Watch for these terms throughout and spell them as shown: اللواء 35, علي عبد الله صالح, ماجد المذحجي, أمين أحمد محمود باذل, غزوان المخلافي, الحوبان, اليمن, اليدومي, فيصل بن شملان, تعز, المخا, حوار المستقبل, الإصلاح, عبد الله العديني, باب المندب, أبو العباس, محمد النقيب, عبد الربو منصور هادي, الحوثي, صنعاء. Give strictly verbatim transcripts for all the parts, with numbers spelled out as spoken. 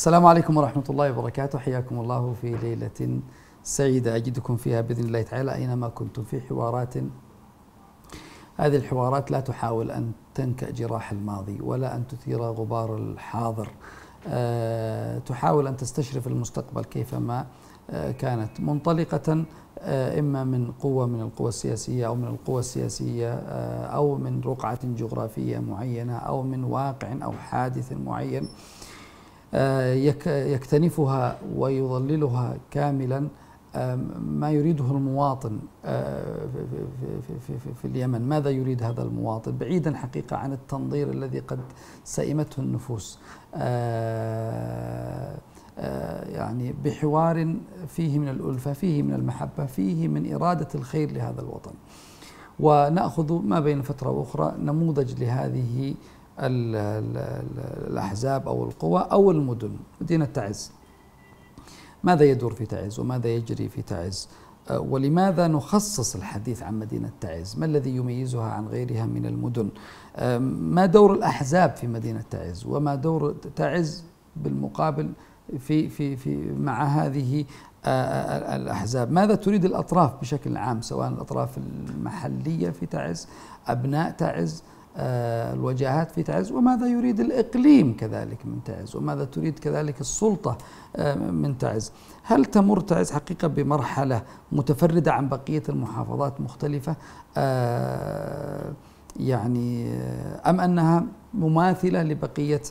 السلام عليكم ورحمة الله وبركاته، حياكم الله في ليلة سعيدة أجدكم فيها بإذن الله تعالى أينما كنتم في حوارات. هذه الحوارات لا تحاول أن تنكأ جراح الماضي ولا أن تثير غبار الحاضر، أه تحاول أن تستشرف المستقبل كيفما أه كانت منطلقة أه إما من قوة من القوى السياسية أو من القوى السياسية أه أو من رقعة جغرافية معينة أو من واقع أو حادث معين أه يكتنفها ويضللها كاملا ما يريده المواطن في اليمن. ماذا يريد هذا المواطن؟ بعيدا حقيقة عن التنظير الذي قد سئمته النفوس، يعني بحوار فيه من الألفة، فيه من المحبة، فيه من إرادة الخير لهذا الوطن. ونأخذ ما بين فترة وأخرى نموذج لهذه الأحزاب أو القوى أو المدن. مدينة تعز، ماذا يدور في تعز وماذا يجري في تعز؟ ولماذا نخصص الحديث عن مدينة تعز؟ ما الذي يميزها عن غيرها من المدن؟ ما دور الأحزاب في مدينة تعز؟ وما دور تعز بالمقابل في في في مع هذه الأحزاب؟ ماذا تريد الأطراف بشكل عام، سواء الأطراف المحلية في تعز، أبناء تعز، الوجهات في تعز، وماذا يريد الإقليم كذلك من تعز، وماذا تريد كذلك السلطة من تعز؟ هل تمر تعز حقيقة بمرحلة متفردة عن بقية المحافظات مختلفة، يعني أم أنها مماثلة لبقية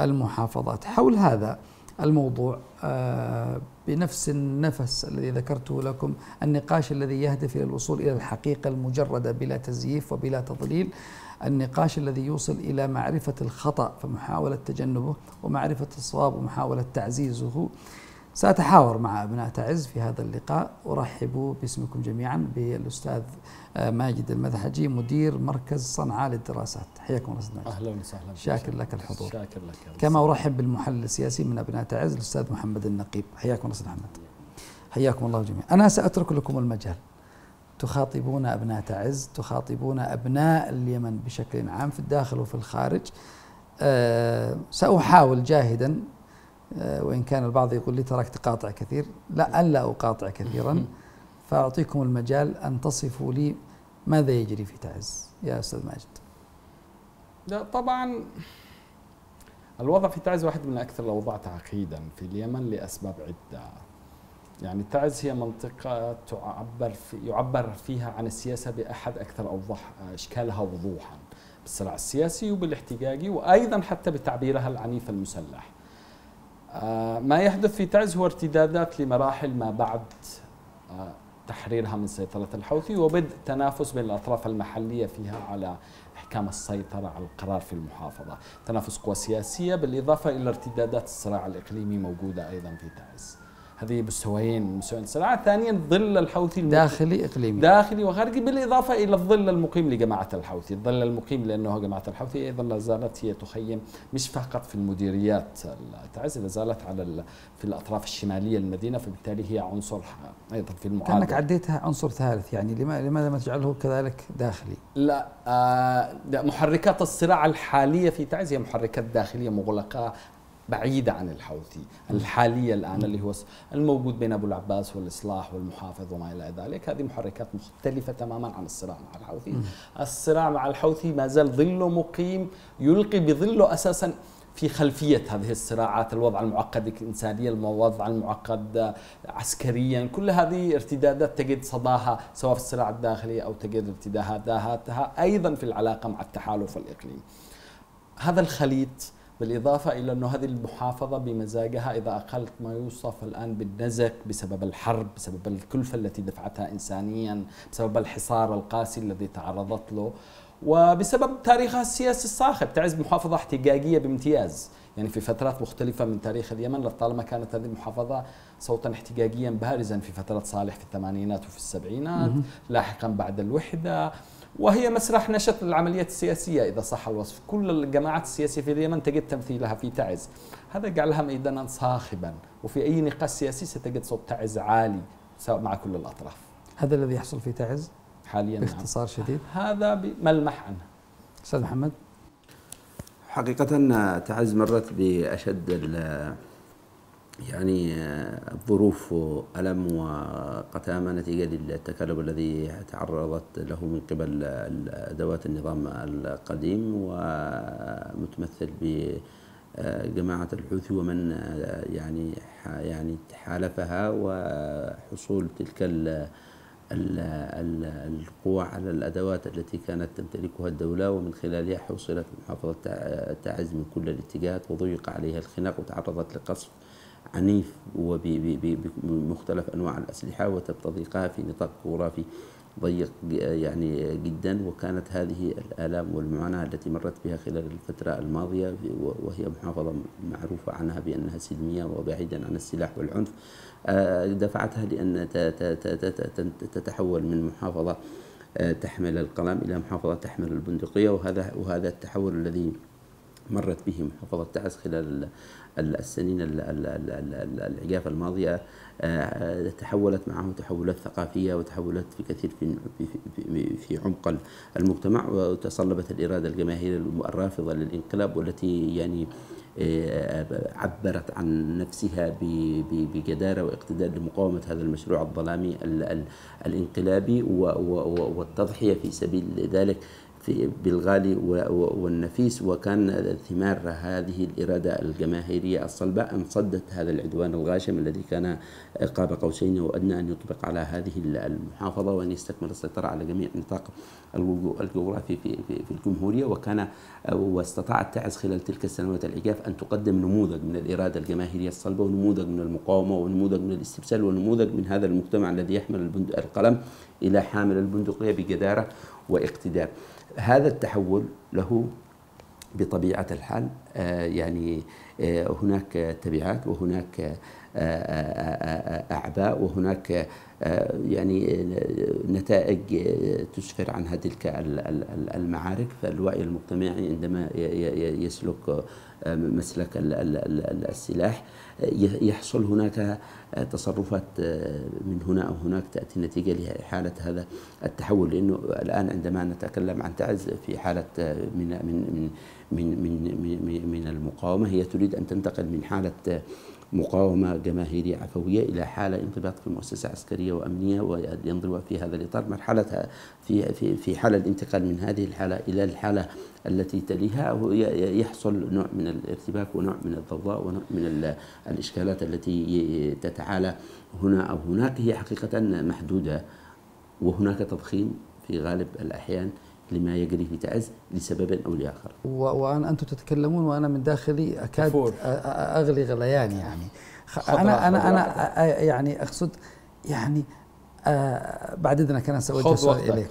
المحافظات؟ حول هذا الموضوع بنفس النفس الذي ذكرته لكم، النقاش الذي يهدف إلى الوصول إلى الحقيقة المجردة بلا تزييف وبلا تضليل، النقاش الذي يوصل إلى معرفة الخطأ فمحاولة تجنبه ومعرفة الصواب ومحاولة تعزيزه. سأتحاور مع أبناء تعز في هذا اللقاء. أرحب باسمكم جميعا بالأستاذ ماجد المذحجي، مدير مركز صنعاء للدراسات. حياكم الله أستاذ ماجد. أهلا وسهلا، شاكر لك الحضور. شاكر لك. كما أرحب بالمحلل السياسي من أبناء تعز الأستاذ محمد النقيب. حياكم الله أستاذ محمد. حياكم الله جميعا. أنا سأترك لكم المجال، تخاطبون أبناء تعز، تخاطبون أبناء اليمن بشكل عام في الداخل وفي الخارج. أه سأحاول جاهدا، أه وإن كان البعض يقول لي تراك تقاطع كثير، لا ألا أقاطع كثيرا، فأعطيكم المجال أن تصفوا لي ماذا يجري في تعز يا أستاذ ماجد. لا طبعا الوضع في تعز واحد من أكثر الأوضاع تعقيدا في اليمن لأسباب عدة. يعني تعز هي منطقة تعبر في يعبر فيها عن السياسة بأحد أكثر أوضح أشكالها وضوحا، بالصراع السياسي وبالاحتجاجي وأيضا حتى بتعبيرها العنيف المسلح. ما يحدث في تعز هو ارتدادات لمراحل ما بعد تحريرها من سيطرة الحوثي وبدء تنافس بين الأطراف المحلية فيها على إحكام السيطرة على القرار في المحافظة، تنافس قوى سياسية بالإضافة إلى ارتدادات الصراع الإقليمي موجودة أيضا في تعز. هذه بالسويين مسوين الصراع. ثانيا ظل الحوثي داخلي اقليمي داخلي وخارجي، بالاضافه الى الظل المقيم لجماعه الحوثي. الظل المقيم لانه جماعه الحوثي ايضا لا زالت هي تخيم مش فقط في المديريات تعز، لا زالت على في الاطراف الشماليه المدينه، فبالتالي هي عنصر ايضا في المعادله. كانك عديتها عنصر ثالث، يعني لماذا ما تجعله كذلك داخلي؟ لا آه محركات الصراع الحاليه في تعز هي محركات داخليه مغلقه بعيدة عن الحوثي الحالية الآن اللي هو الموجود بين أبو العباس والإصلاح والمحافظ وما إلى ذلك. هذه محركات مختلفة تماما عن الصراع مع الحوثي. الصراع مع الحوثي ما زال ظله مقيم يلقي بظله أساسا في خلفية هذه الصراعات، الوضع المعقد الإنسانية، الوضع المعقد عسكريا، كل هذه ارتدادات تجد صداها سواء في الصراع الداخلي أو تجد ارتداداتها أيضا في العلاقة مع التحالف الإقليمي. هذا الخليط بالإضافة إلى أنه هذه المحافظة بمزاجها إذا أقلت ما يوصف الآن بالنزك بسبب الحرب، بسبب الكلفة التي دفعتها إنسانيا، بسبب الحصار القاسي الذي تعرضت له، وبسبب تاريخها السياسي الصاخب. تعز محافظة احتجاجية بامتياز، يعني في فترات مختلفة من تاريخ اليمن لطالما كانت هذه المحافظة صوتا احتجاجيا بارزا في فترة صالح في الثمانينات وفي السبعينات، لاحقا بعد الوحدة، وهي مسرح نشط العمليات السياسية إذا صح الوصف. كل الجماعات السياسية في اليمن تجد تمثيلها في تعز، هذا جعلها ميدانا صاخبا، وفي أي نقاش سياسي ستجد صوت تعز عالي مع كل الأطراف. هذا الذي يحصل في تعز حاليا باختصار نعم. شديد هذا بملمح عنه. أستاذ محمد، حقيقة تعز مرت بأشد يعني الظروف ألم وقتامة نتيجة للتكالب الذي تعرضت له من قبل أدوات النظام القديم، ومتمثل بجماعة الحوثي ومن يعني يعني حالفها، وحصول تلك ال القوى على الأدوات التي كانت تمتلكها الدولة، ومن خلالها حوصلت محافظة تعز من كل الاتجاهات، وضيق عليها الخناق، وتعرضت لقصف عنيف وبمختلف أنواع الأسلحة، وتم تضييقها في نطاق جغرافي ضيق يعني جدا. وكانت هذه الآلام والمعاناة التي مرت بها خلال الفترة الماضية، وهي محافظة معروفة عنها بأنها سلمية وبعيدا عن السلاح والعنف، دفعتها لأن تتحول من محافظة تحمل القلم إلى محافظة تحمل البندقية، وهذا وهذا التحول الذي مرت به محافظة تعز خلال السنين العجاف الماضية تحولت معه تحولات ثقافية، وتحولت في كثير في في عمق المجتمع، وتصلبت الإرادة الجماهيرية الرافضة للانقلاب، والتي يعني عبرت عن نفسها بجدارة واقتدار لمقاومة هذا المشروع الظلامي الانقلابي والتضحية في سبيل ذلك بالغالي والنفيس. وكان ثمار هذه الإرادة الجماهيرية الصلبة أن صدت هذا العدوان الغاشم الذي كان قاب قوسين وأدنى أن يطبق على هذه المحافظة، وأن يستكمل السيطرة على جميع نطاق الجغرافي في في الجمهورية. وكان واستطاعت تعز خلال تلك السنوات العجاف أن تقدم نموذج من الإرادة الجماهيرية الصلبة، ونموذج من المقاومة، ونموذج من الاستبسال، ونموذج من هذا المجتمع الذي يحمل القلم إلى حامل البندقية بجدارة واقتدار. هذا التحول له بطبيعة الحال يعني هناك تبعات، وهناك أعباء، وهناك يعني نتائج تسفر عنها تلك المعارك. فالوعي المجتمعي عندما يسلك مسلك السلاح يحصل هناك تصرفات من هنا أو هناك تأتي نتيجة لحالة هذا التحول. لأنه الآن عندما نتكلم عن تعز في حالة من من من من من المقاومة، هي تريد أن تنتقل من حالة مقاومة جماهيرية عفوية إلى حالة انضباط في مؤسسة عسكرية وأمنية وينضوي في هذا الإطار. مرحلتها في في في حال الانتقال من هذه الحالة إلى الحالة التي تليها يحصل نوع من الارتباك، ونوع من الضوضاء، ونوع من الإشكالات التي تتعالى هنا أو هناك. هي حقيقة محدودة، وهناك تضخيم في غالب الأحيان لما يجري في تعز لسبب أو لآخر. وأن أنتم تتكلمون وأنا من داخلي أكاد أغلي غليان، يعني أنا أنا أنا يعني أقصد يعني آه بعد إذنك أنا سأوجه سؤال إليك.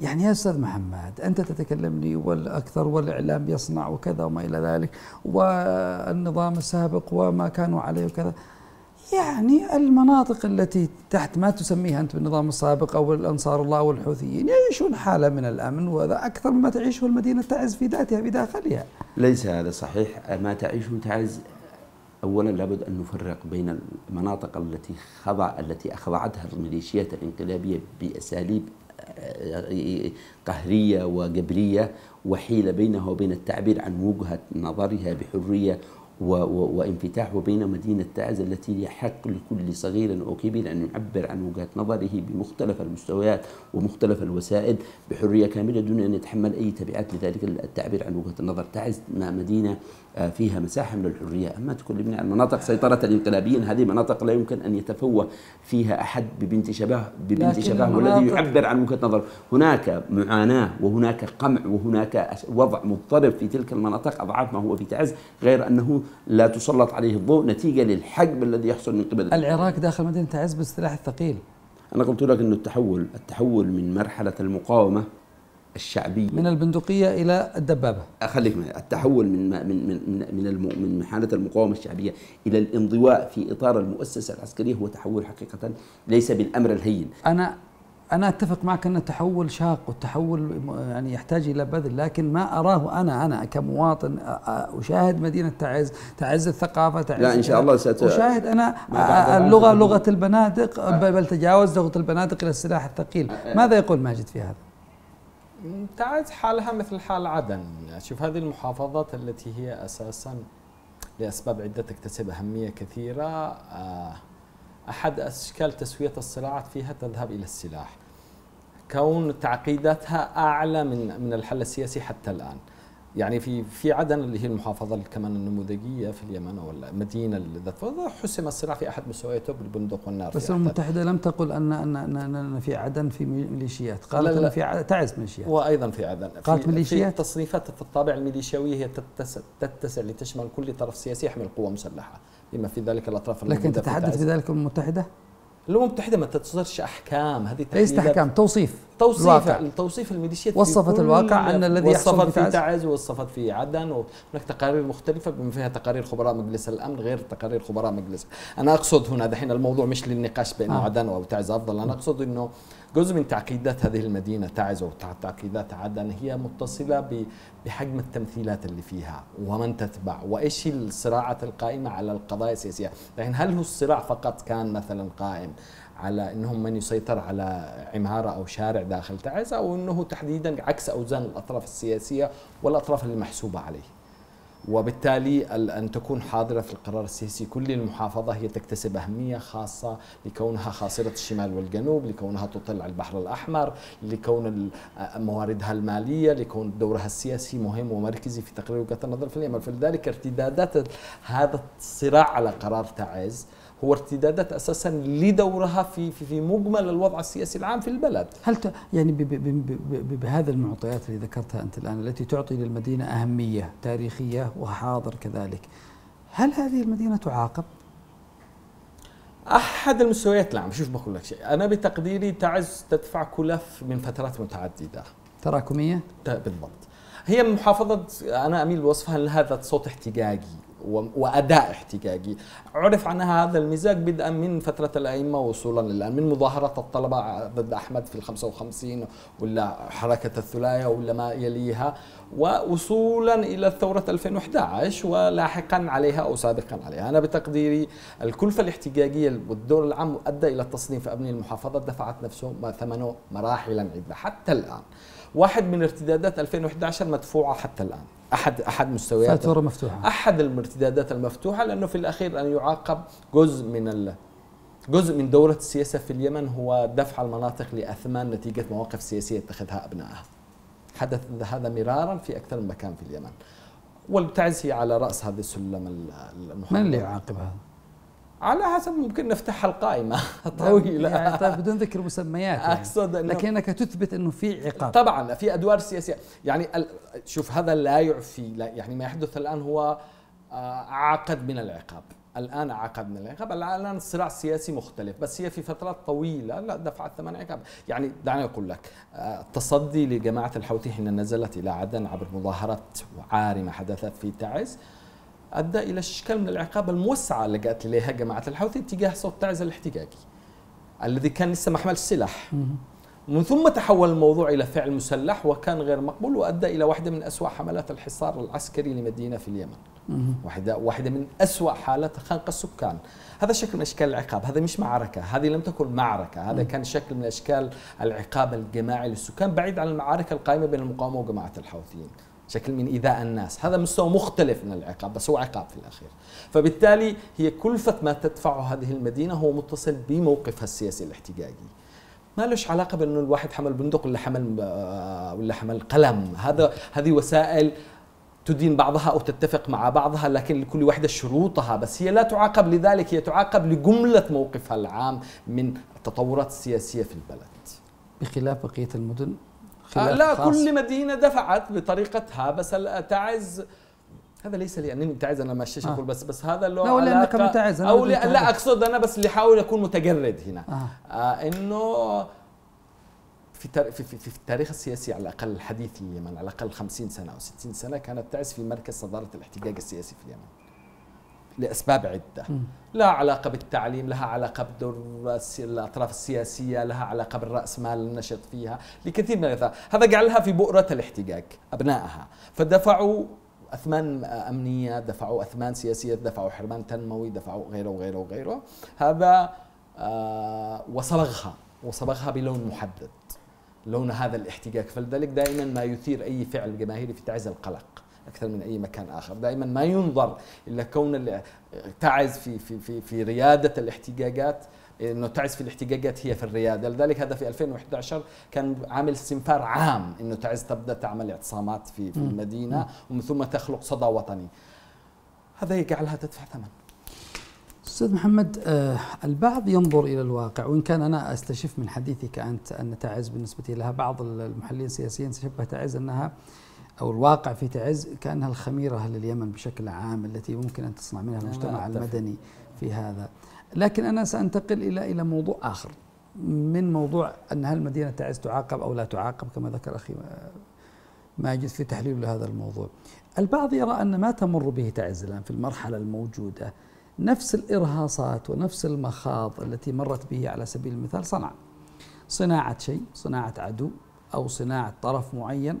يعني يا أستاذ محمد، أنت تتكلم لي والأكثر والإعلام يصنع وكذا وما إلى ذلك، والنظام السابق وما كانوا عليه وكذا، يعني المناطق التي تحت ما تسميها أنت بالنظام السابق أو الأنصار الله والحوثيين يعيشون حالة من الأمن، وهذا أكثر مما تعيشه المدينة تعز في ذاتها بداخلها. ليس هذا صحيح. ما تعيشه تعز أولا لابد أن نفرق بين المناطق التي خضع التي أخضعتها الميليشيات الانقلابية بأساليب قهرية وجبرية وحيلة بينها وبين التعبير عن وجهة نظرها بحرية وانفتاح، وبين مدينة تعز التي يحق لكل صغير وكبير أن يعبر عن وجهة نظره بمختلف المستويات ومختلف الوسائل بحرية كاملة دون أن يتحمل أي تبعات لذلك التعبير عن وجهة النظر. تعز مدينة فيها مساحة من الحرية. أما تقول لي عن مناطق سيطرة الانقلابيين، هذه مناطق لا يمكن أن يتفوه فيها أحد ببنت شبه ببنت شبهه والذي يعبر عن وجهة نظره. هناك معاناة، وهناك قمع، وهناك وضع مضطرب في تلك المناطق أضعاف ما هو في تعز، غير أنه لا تسلط عليه الضوء نتيجة للحجب الذي يحصل من قبل العراق داخل مدينة تعز بالسلاح الثقيل. أنا قلت لك أن التحول التحول من مرحلة المقاومة الشعبية من البندقية إلى الدبابة. أخليك معي. التحول من من من من من حالة المقاومة الشعبية إلى الانضواء في إطار المؤسسة العسكرية هو تحول حقيقة ليس بالأمر الهين. أنا أنا أتفق معك أن التحول شاق، والتحول يعني يحتاج إلى بذل، لكن ما أراه أنا أنا كمواطن أشاهد مدينة تعز، تعز الثقافة، تعز لا إن شاء الله ست... أشاهد أنا اللغة لغة البنادق، بل تجاوز لغة البنادق إلى السلاح الثقيل. ماذا يقول ماجد في هذا؟ تعز حالها مثل حال عدن. شوف، هذه المحافظات التي هي أساساً لأسباب عدة تكتسب أهمية كثيرة. أحد أشكال تسوية الصراعات فيها تذهب إلى السلاح، كون تعقيداتها أعلى من من الحل السياسي حتى الآن. يعني في في عدن اللي هي المحافظة كمان النموذجية في اليمن والمدينة ذات فضل، حسم الصراع في أحد مستوياته بالبندق والنار. الأمم المتحدة لم تقل أن أن أن في عدن في ميليشيات، قالت أن في تعز ميليشيات، وأيضا في عدن قالت ميليشيات. تصنيفات الطابع الميليشيوي هي تتسع, تتسع لتشمل كل طرف سياسي يحمل قوة مسلحة، بما في ذلك الأطراف. لكن تتحدث في ذلك الأمم المتحدة؟ الأمم المتحدة ما تصدرش أحكام، هذه ليست أحكام، توصيف توصيف الواقع. توصيف الميليشيات وصفت الواقع أن الذي يحصل في تعز وصفت في عدن، وهناك تقارير مختلفة بما فيها تقارير خبراء مجلس الأمن غير تقارير خبراء مجلس. أنا أقصد هنا دحين الموضوع مش للنقاش بأنه آه. عدن أو تعز أفضل، أنا أقصد أنه جزء من تعقيدات هذه المدينة تعز وتعقيدات عدن هي متصلة بحجم التمثيلات اللي فيها ومن تتبع وإيش الصراعات القائمة على القضايا السياسية. لكن هل هو الصراع فقط كان مثلا قائم على أنهم من يسيطر على عمارة أو شارع داخل تعز، أو أنه تحديدا عكس أوزان الأطراف السياسية والأطراف اللي محسوبة عليه، وبالتالي أن تكون حاضرة في القرار السياسي كل المحافظة هي تكتسب أهمية خاصة لكونها خاصرة الشمال والجنوب، لكونها تطل على البحر الأحمر، لكون مواردها المالية، لكون دورها السياسي مهم ومركزي في تقرير وجهة النظر في اليمن. فلذلك ارتدادات هذا الصراع على قرار تعز هو ارتدادات أساساً لدورها في, في في مجمل الوضع السياسي العام في البلد. هل يعني بهذا المعطيات اللي ذكرتها أنت الآن التي تعطي للمدينة أهمية تاريخية وحاضر كذلك، هل هذه المدينة تعاقب؟ أحد المستويات العام. شوف بقول لك شيء، أنا بتقديري تعز تدفع كلف من فترات متعددة تراكمية؟ بالضبط. هي محافظة أنا أميل وصفها لهذا صوت احتجاجي وأداء احتجاجي، عرف عنها هذا المزاج بدءا من فترة الأئمة وصولا للآن، من مظاهرة الطلبة ضد أحمد في الخمسة وخمسين ولا حركة الثلاية ولا ما يليها، ووصولا إلى ثورة ألفين وإحدى عشر ولاحقا عليها أو سابقا عليها. أنا بتقديري الكلفة الاحتجاجية والدور العام أدى إلى تصنيف أبني المحافظة دفعت نفسه ثمنه مراحلا عدة حتى الآن. واحد من ارتدادات ألفين وإحدى عشر مدفوعة حتى الآن، أحد أحد مستويات فاتورة مفتوحة، أحد الارتدادات المفتوحة، لأنه في الأخير أن يعاقب جزء من ال... جزء من دورة السياسة في اليمن هو دفع المناطق لأثمان نتيجة مواقف سياسية اتخذها أبنائها. حدث هذا مرارا في أكثر من مكان في اليمن، والتعز هي على رأس هذا السلم المحمد. من اللي يعاقبها؟ على حسب ممكن نفتح القائمة طويلة يعني، طيب بدون ذكر مسميات يعني. أقصد إنه لكنك تثبت أنه في عقاب طبعا في أدوار سياسية. يعني شوف هذا لا يعفي، يعني ما يحدث الآن هو عقد من العقاب، الآن عقد من العقاب، الآن الصراع السياسي مختلف، بس هي في فترات طويلة لا دفعت ثمن عقاب. يعني دعني أقول لك التصدي لجماعة الحوثي حين نزلت إلى عدن عبر مظاهرات عارمة حدثت في تعز أدى إلى اشكال من العقاب الموسعة اللي لجأت إليها جماعة الحوثي تجاه صوت تعز الاحتجاجي الذي كان لسه ما حملش سلاح، من ثم تحول الموضوع إلى فعل مسلح وكان غير مقبول، وأدى إلى واحدة من أسوأ حملات الحصار العسكري لمدينة في اليمن، واحدة واحدة من أسوأ حالات خنق السكان. هذا شكل من أشكال العقاب، هذا مش معركة، هذه لم تكن معركة، هذا كان شكل من أشكال العقاب الجماعي للسكان بعيد عن المعارك القائمة بين المقاومة وجماعة الحوثيين، شكل من إيذاء الناس، هذا مستوى مختلف من العقاب بس هو عقاب في الأخير. فبالتالي هي كلفة ما تدفعه هذه المدينة هو متصل بموقفها السياسي الاحتجاجي، ما لهش علاقة بأنه الواحد حمل بندق ولا حمل ولا حمل قلم. هذا هذه وسائل تدين بعضها أو تتفق مع بعضها، لكن لكل واحدة شروطها، بس هي لا تعاقب لذلك، هي تعاقب لجملة موقفها العام من التطورات السياسية في البلد بخلاف بقية المدن. لا خاص. كل مدينة دفعت بطريقتها، بس تعز هذا ليس لأنني من تعز أنا ما أشتيش أقول آه. بس بس هذا له لا ولا أنك من تعز أو لا, لا أقصد أنا بس اللي حاول أكون متجرد هنا آه. آه إنه في, في, في, في التاريخ السياسي على الأقل الحديث في اليمن على الأقل خمسين سنة أو ستين سنة كانت تعز في مركز صدارة الاحتجاج السياسي في اليمن لأسباب عدة، لا علاقة بالتعليم، لها علاقة بدور الأطراف السياسية، لها علاقة بالرأسمال النشط فيها، لكثير من الأشياء، هذا جعلها في بؤرة الاحتجاج أبنائها، فدفعوا أثمان أمنية، دفعوا أثمان سياسية، دفعوا حرمان تنموي، دفعوا غيره وغيره وغيره، هذا آه وصبغها وصبغها بلون محدد، لون هذا الاحتجاج، فلذلك دائما ما يثير أي فعل جماهيري في تعز القلق، اكثر من اي مكان اخر. دائما ما ينظر الا كون تعز في في في في رياده الاحتجاجات، انه تعز في الاحتجاجات هي في الرياده، لذلك هذا في ألفين وإحدى عشر كان عامل استنفار عام انه تعز تبدا تعمل اعتصامات في في المدينه ومن ثم تخلق صدى وطني. هذا يجعلها تدفع ثمن. أستاذ محمد، البعض ينظر إلى الواقع، وإن كان أنا أستشف من حديثك أنت أن تعز بالنسبة لها بعض المحللين السياسيين شبه تعز أنها أو الواقع في تعز كأنها الخميرة أهل اليمن بشكل عام التي ممكن أن تصنع منها المجتمع المدني في هذا، لكن أنا سأنتقل إلى إلى موضوع آخر من موضوع أن هل مدينة تعز تعاقب أو لا تعاقب كما ذكر أخي ماجد في تحليل لهذا الموضوع. البعض يرى أن ما تمر به تعز الآن في المرحلة الموجودة نفس الإرهاصات ونفس المخاض التي مرت به على سبيل المثال صنعاء، صناعة شيء، صناعة عدو أو صناعة طرف معين،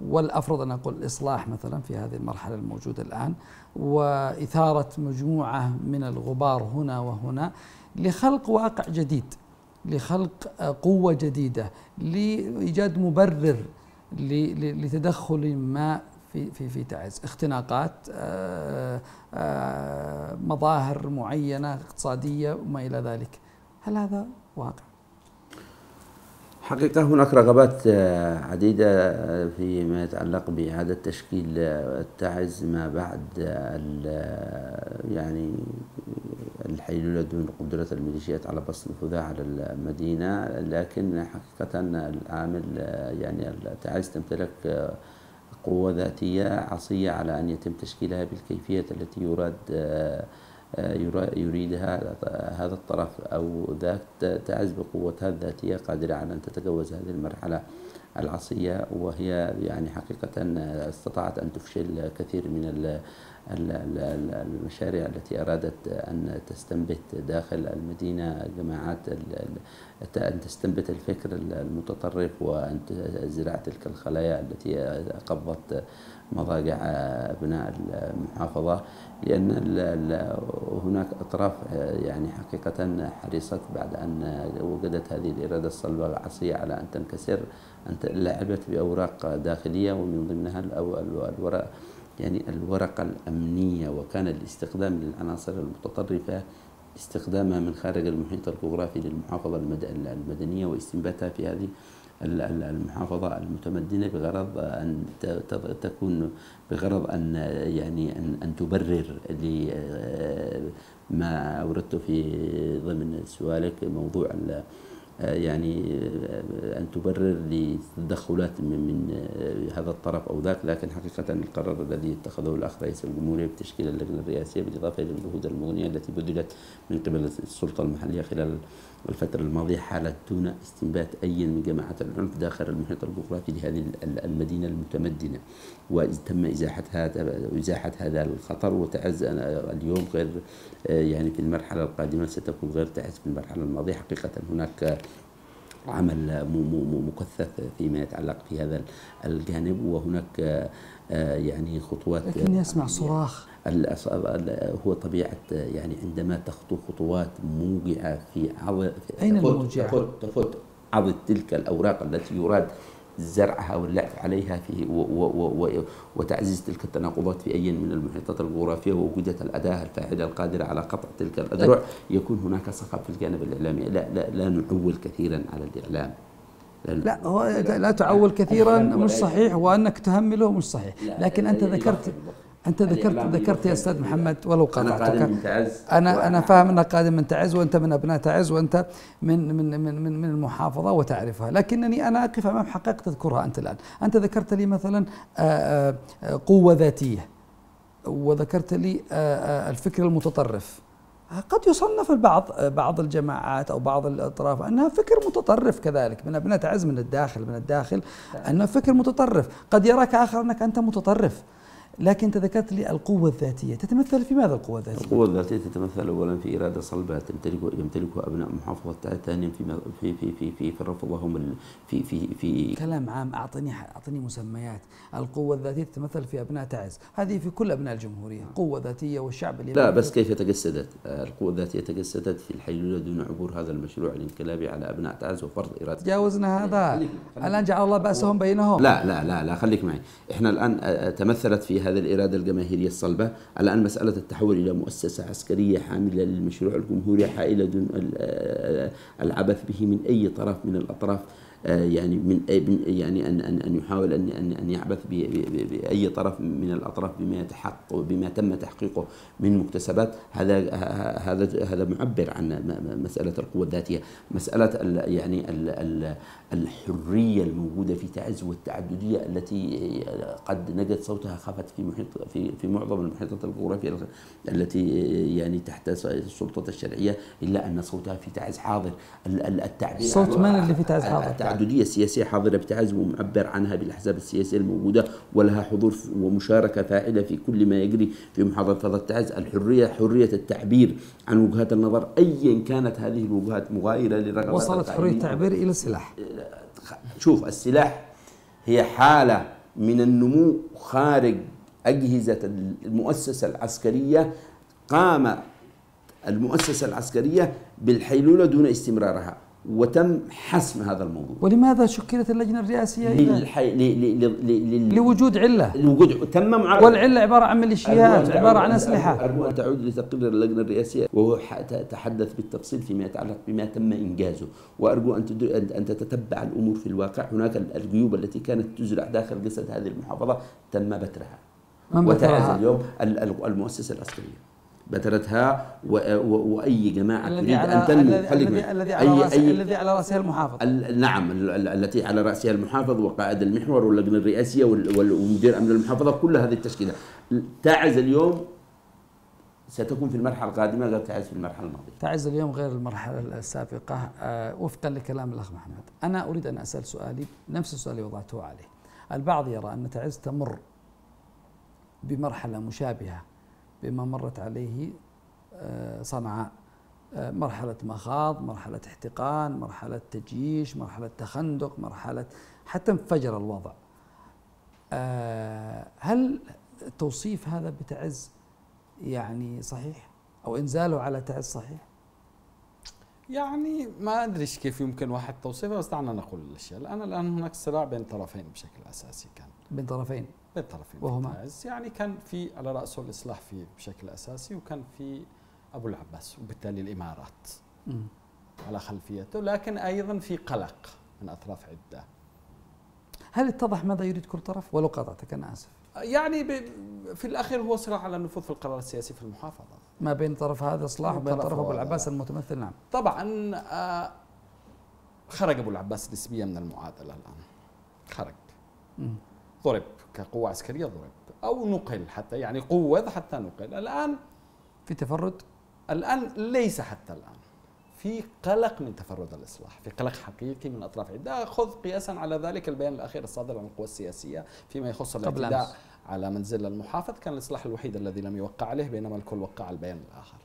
والأفرض أن أقول الإصلاح مثلا في هذه المرحلة الموجودة الآن، وإثارة مجموعة من الغبار هنا وهنا لخلق واقع جديد، لخلق قوة جديدة، لإيجاد مبرر لتدخل ما في في في تعز، اختناقات، آآ آآ مظاهر معينة اقتصادية وما إلى ذلك. هل هذا واقع؟ حقيقة هناك رغبات عديدة فيما يتعلق بإعادة تشكيل تعز ما بعد يعني الحيلولة دون قدرة الميليشيات على بسط نفوذها على المدينة، لكن حقيقة العامل يعني تعز تمتلك قوة ذاتية عصية على أن يتم تشكيلها بالكيفية التي يراد يريدها هذا الطرف أو ذاك. تعز بقوتها الذاتية قادرة على أن تتجاوز هذه المرحلة العصية، وهي يعني حقيقة استطاعت أن تفشل كثير من المشاريع التي أرادت أن تستنبت داخل المدينة جماعات أن تستنبت الفكر المتطرف وأن زراعة تلك الخلايا التي قبضت مضاجع أبناء المحافظة، لأن هناك أطراف يعني حقيقة حريصت بعد أن وجدت هذه الإرادة الصلبة العصية على أن تنكسر أن لعبت بأوراق داخلية ومن ضمنها الورق يعني الورقة الأمنية، وكان الاستخدام للعناصر المتطرفة استخدامها من خارج المحيط الجغرافي للمحافظة المدنية واستنباتها في هذه المحافظة المتمدنة بغرض أن تكون بغرض أن يعني أن تبرر لما أوردته في ضمن سؤالك موضوع يعني أن تبرر لتدخلات من هذا الطرف أو ذاك. لكن حقيقة القرار الذي اتخذه الأخ رئيس الجمهورية بتشكيل اللجنة الرئاسية بالإضافة إلى الجهود المغنية التي بذلت من قبل السلطة المحلية خلال الفترة الماضية حالت دون استنبات أي من جماعات العنف داخل المحيط الجغرافي لهذه المدينة المتمدنة، وتم إزاحة هذا إزاحة هذا الخطر. وتعز اليوم غير يعني في المرحلة القادمة ستكون غير تعز في المرحلة الماضية. حقيقة هناك عمل مكثف فيما يتعلق في هذا الجانب، وهناك يعني خطوات، لكن يسمع صراخ هو طبيعة يعني عندما تخطو خطوات موجعة في عرض أين الموجعة؟ تفوت, تفوت عرض تلك الأوراق التي يراد زرعها واللعب عليها في وتعزيز تلك التناقضات في أي من المحيطات الجغرافية ووجدت الأداة الفاعلة القادرة على قطع تلك الأذرع، يكون هناك صخب في الجانب الإعلامي. لا لا لا نعول كثيرا على الإعلام، لا هو لا تعول كثيرا مش صحيح، وأنك تهمله مش صحيح، لكن أنت ذكرت أنت ذكرت ذكرت يا أستاذ محمد ولو قاطعتك، أنا أنا فاهم أنك قادم من تعز وأنت من أبناء تعز وأنت من من من من المحافظة وتعرفها، لكنني أنا أقف أمام حقائق تذكرها أنت الآن. أنت ذكرت لي مثلا قوة ذاتية وذكرت لي الفكر المتطرف. قد يصنف البعض بعض الجماعات أو بعض الأطراف أنها فكر متطرف كذلك من أبناء تعز من الداخل من الداخل أنه فكر متطرف، قد يراك آخر أنك أنت متطرف، لكن تذكرت لي القوة الذاتية، تتمثل في ماذا القوة الذاتية؟ القوة الذاتية تتمثل أولا في إرادة صلبة تمتلكها يمتلكها أبناء محافظة، ثانيا في في في في في في الرفض هم في في في كلام عام. أعطني أعطني مسميات. القوة الذاتية تتمثل في أبناء تعز، هذه في كل أبناء الجمهورية، قوة ذاتية والشعب اللي لا بس كيف تجسدت القوة الذاتية؟ تجسدت في الحيلولة دون عبور هذا المشروع الانقلابي على أبناء تعز وفرض إرادة. تجاوزنا هذا، الآن جعل الله بأسهم بينهم. لا لا لا لا خليك معي، إحنا الآن تمثلت في هذه الإرادة الجماهيرية الصلبة. الآن مسألة التحول إلى مؤسسة عسكرية حاملة للمشروع الجمهوري حائلة دون العبث به من أي طرف من الأطراف، يعني من يعني أن أن أن يحاول أن أن أن يعبث بأي طرف من الأطراف بما يتحقق بما تم تحقيقه من مكتسبات. هذا هذا هذا معبر عن مسألة القوة الذاتية. مسألة ال يعني ال الحرية الموجودة في تعز والتعددية التي قد نجت صوتها خفت في محيط في في معظم المحيطات الجغرافية التي يعني تحت السلطة الشرعية، إلا أن صوتها في تعز حاضر. التعبير صوت من اللي في تعز حاضر؟ التعددية السياسية حاضرة بتعز ومعبر عنها بالأحزاب السياسية الموجودة، ولها حضور ومشاركة فاعلة في كل ما يجري في محافظة تعز. الحرية حرية التعبير عن وجهات النظر أيا كانت هذه الوجهات مغايرة لرغبات. وصلت حرية التعبير إلى السلاح. شوف، السلاح هي حالة من النمو خارج أجهزة المؤسسة العسكرية. قام المؤسسة العسكرية بالحيلولة دون استمرارها وتم حسم هذا الموضوع. ولماذا شكلت اللجنه الرئاسيه؟ للحي... ل... ل... ل... ل... لوجود عله. لوجود تم معرض، والعله عباره عن ميليشيات، عباره عن اسلحه. ارجو ان تعود لتقرير اللجنه الرئاسيه، وهو تحدث بالتفصيل فيما يتعلق بما تم انجازه، وارجو ان تدر... ان تتبع الامور في الواقع. هناك الجيوب التي كانت تزرع داخل جسد هذه المحافظه تم بترها. من بترها؟ اليوم المؤسسه العسكريه بترتها، واي جماعه تريد ان تنمو الذي على الذي على راسها المحافظ. نعم، التي على راسها المحافظ وقائد المحور واللجنه الرئاسيه ومدير امن المحافظه، كل هذه التشكيله. تعز اليوم ستكون في المرحله القادمه غير تعز في المرحله الماضيه. تعز اليوم غير المرحله السابقه، وفقا لكلام الاخ محمد. انا اريد ان اسال سؤالي، نفس السؤال اللي وضعته عليه. البعض يرى ان تعز تمر بمرحله مشابهه بما مرت عليه صنعاء، مرحلة مخاض، مرحلة احتقان، مرحلة تجيش، مرحلة تخندق، مرحلة حتى انفجر الوضع. هل توصيف هذا بتعز يعني صحيح؟ أو إنزاله على تعز صحيح؟ يعني ما أدريش كيف يمكن واحد توصيفه، بس دعنا نقول الأشياء. الآن الآن هناك صراع بين طرفين بشكل أساسي، كان بين طرفين بين طرفين وهما تعز. يعني كان في على رأسه الإصلاح في بشكل أساسي، وكان في أبو العباس وبالتالي الإمارات م. على خلفيته، لكن أيضا في قلق من أطراف عدة. هل اتضح ماذا يريد كل طرف؟ ولو قاطعتك أنا آسف. يعني في الأخير هو صراع على النفوذ في القرار السياسي في المحافظة ما بين طرف هذا الإصلاح وبين طرف أبو العباس المتمثل. نعم طبعا. آه خرج أبو العباس نسبيا من المعادلة الآن، خرج م. ضرب كقوة عسكرية، ضرب أو نقل حتى، يعني قوّض حتى نقل. الآن في تفرد، الآن ليس حتى الآن في قلق من تفرد الإصلاح، في قلق حقيقي من أطراف عدة. خذ قياسا على ذلك البيان الأخير الصادر عن القوى السياسية فيما يخص الاعتداء على منزل المحافظ. كان الإصلاح الوحيد الذي لم يوقع عليه، بينما الكل وقع على البيان الآخر.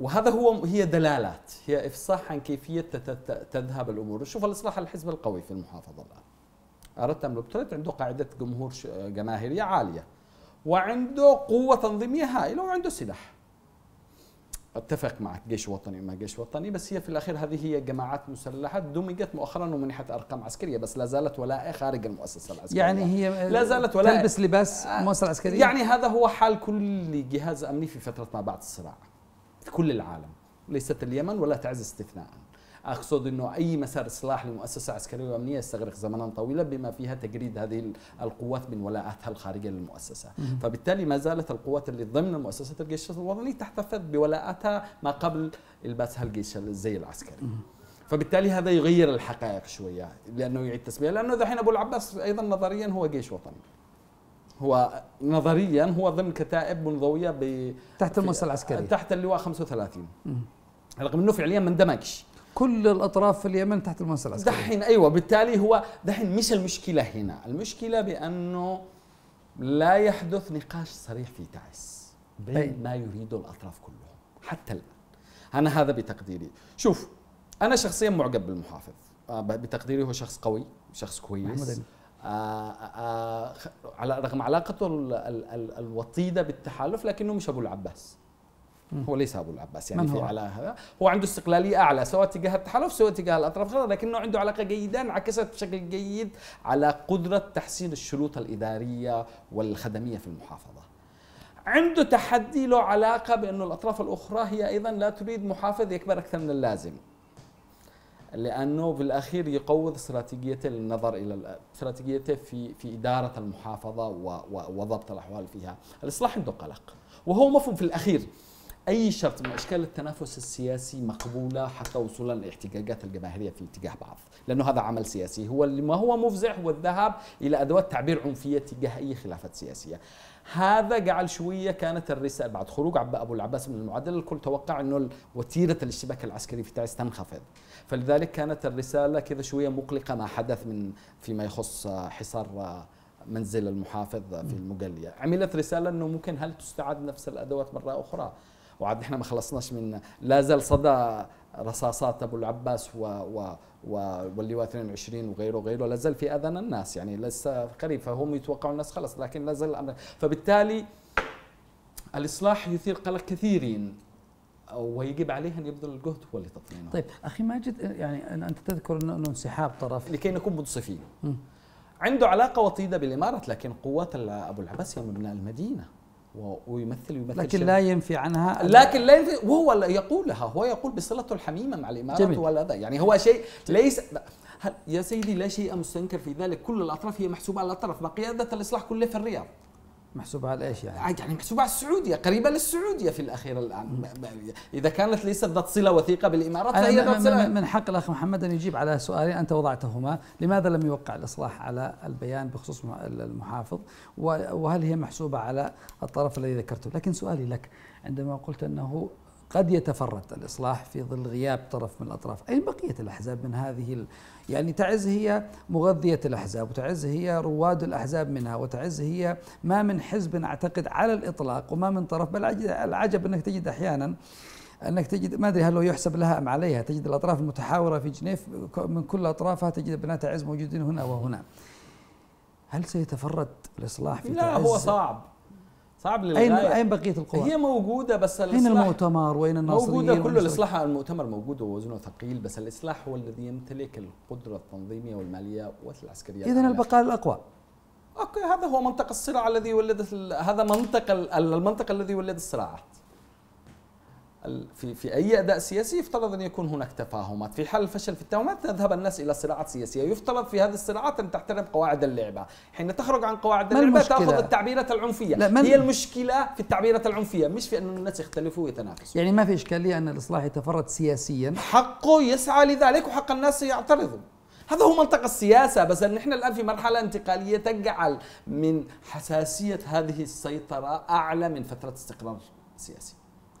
وهذا هو هي دلالات، هي إفصاح عن كيفية تذهب الأمور. شوف الإصلاح الحزب القوي في المحافظة الآن، أردت أم لبتريت، عنده قاعدة جمهور جماهيرية عالية، وعنده قوة تنظيمية هائلة، وعنده سلاح. أتفق معك جيش وطني ما جيش وطني، بس هي في الأخير هذه هي جماعات مسلحة دمجت مؤخرا ومنحت أرقام عسكرية، بس لا زالت ولاء خارج المؤسسة العسكرية. يعني هي لا زالت ولاء تلبس لباس المؤسسة العسكرية. يعني هذا هو حال كل جهاز أمني في فترة ما بعد الصراع في كل العالم، ليست اليمن ولا تعز استثناء. أقصد أنه أي مسار إصلاح لمؤسسة عسكرية وأمنية يستغرق زمنا طويلا، بما فيها تجريد هذه القوات من ولاءاتها الخارجية للمؤسسة. فبالتالي ما زالت القوات اللي ضمن مؤسسة الجيش الوطني تحتفظ بولاءاتها ما قبل إلباسها الجيش الزي العسكري. فبالتالي هذا يغير الحقائق شوية، لأنه يعيد تسمية. لأنه دحين أبو العباس أيضا نظريا هو جيش وطني، هو نظريا هو ضمن كتائب منضوية ب تحت المؤسسة العسكرية، تحت اللواء خمسة وثلاثين، رغم أنه فعليا ما اندمجش. كل الأطراف في اليمن تحت المؤسسة العسكرية دحين. أيوة، بالتالي هو دحين مش المشكلة هنا، المشكلة بأنه لا يحدث نقاش صريح في تعز بين ما يريده الأطراف كلهم حتى الآن. أنا هذا بتقديري. شوف أنا شخصيا معجب بالمحافظ، بتقديري هو شخص قوي، شخص كويس، على رغم علاقته ال ال ال الوطيدة بالتحالف، لكنه مش أبو العباس. هو ليس أبو العباس يعني في علاقة، هو عنده استقلالية أعلى سواء تجاه التحالف سواء تجاه الأطراف، لكنه عنده علاقة جيدة انعكست بشكل جيد على قدرة تحسين الشروط الإدارية والخدمية في المحافظة. عنده تحدي له علاقة بأنه الأطراف الأخرى هي أيضا لا تريد محافظ يكبر أكثر من اللازم، لأنه بالأخير يقوض استراتيجيته للنظر إلى استراتيجيته في في إدارة المحافظة وضبط الأحوال فيها. الإصلاح عنده قلق، وهو مفهوم في الأخير أي شرط من أشكال التنافس السياسي مقبولة حتى وصولا للاحتجاجات الجماهيرية في اتجاه بعض، لأنه هذا عمل سياسي، هو اللي ما هو مفزع هو الذهاب إلى أدوات تعبير عنفية تجاه أي خلافات سياسية. هذا جعل شوية كانت الرسالة بعد خروج أبو العباس من المعادلة، الكل توقع أنه وتيرة الاشتباك العسكري في تعز تنخفض، فلذلك كانت الرسالة كذا شوية مقلقة ما حدث من فيما يخص حصار منزل المحافظ في المقلية. عملت رسالة أنه ممكن هل تستعاد نفس الأدوات مرة أخرى؟ وعاد نحن ما خلصناش من لا زال صدى رصاصات ابو العباس و و واللواء اثنين وعشرين وغيره وغيره لا زال في اذان الناس، يعني لسه قريب فهم يتوقعوا الناس خلص، لكن لا زال الامر. فبالتالي الاصلاح يثير قلق كثيرين ويجب عليه ان يبذل الجهد هو لتطمينه. طيب اخي ماجد، يعني انت تذكر انه انسحاب طرف لكي نكون منصفين، عنده علاقه وطيده بالامارات، لكن قوات ابو العباس هي من ابناء المدينه ويمثل يمثل لكن لا ينفي عنها، لكن لا ينفي، وهو يقول لها، هو يقول بصلته الحميمه مع الامارات والأذى، يعني هو شيء ليس يا سيدي لا شيء مستنكر في ذلك، كل الاطراف هي محسوبه على الطرف، ما قياده الاصلاح كله في الرياض محسوبه على ايش يعني؟ يعني محسوبه على السعوديه، قريبه للسعوديه في الاخير الان، اذا كانت ليست ذات صله وثيقه بالامارات فهي ذات صله. من حق الاخ محمد ان يجيب على سؤالين انت وضعتهما، لماذا لم يوقع الاصلاح على البيان بخصوص المحافظ؟ وهل هي محسوبه على الطرف الذي ذكرته؟ لكن سؤالي لك عندما قلت انه قد يتفرد الاصلاح في ظل غياب طرف من الاطراف، اين بقيه الاحزاب من هذه ال... يعني تعز هي مغذيه الاحزاب، وتعز هي رواد الاحزاب منها، وتعز هي ما من حزب اعتقد على الاطلاق وما من طرف، بل العجب انك تجد احيانا انك تجد ما ادري هل هو يحسب لها ام عليها، تجد الاطراف المتحاوره في جنيف من كل اطرافها تجد بنات تعز موجودين هنا وهنا. هل سيتفرد الاصلاح في لا تعز؟ لا هو صعب صعب للغاية. أين بقية القوى؟ هي موجودة بس الإصلاح، أين المؤتمر وأين الناصريين؟ موجودة كل الإصلاح، المؤتمر موجود ووزنه ثقيل، بس الإصلاح هو الذي يمتلك القدرة التنظيمية والمالية والعسكرية. إذا البقاء الأقوى. أوكي، هذا هو منطق الصراع الذي ولدت، هذا منطق المنطق الذي ولد الصراعات. في في أي أداء سياسي يفترض أن يكون هناك تفاهمات، في حال الفشل في التفاهمات تذهب الناس إلى صراعات سياسية، يفترض في هذه الصراعات أن تحترم قواعد اللعبة، حين تخرج عن قواعد اللعبة تأخذ التعبيرات العنفية، هي المشكلة في التعبيرات العنفية مش في أن الناس يختلفوا ويتنافسوا. يعني ما في إشكالية أن الإصلاح يتفرد سياسيا، حقه يسعى لذلك وحق الناس يعترضوا، هذا هو منطق السياسة، بس نحن الآن في مرحلة انتقالية تجعل من حساسية هذه السيطرة أعلى من فترة استقرار سياسي.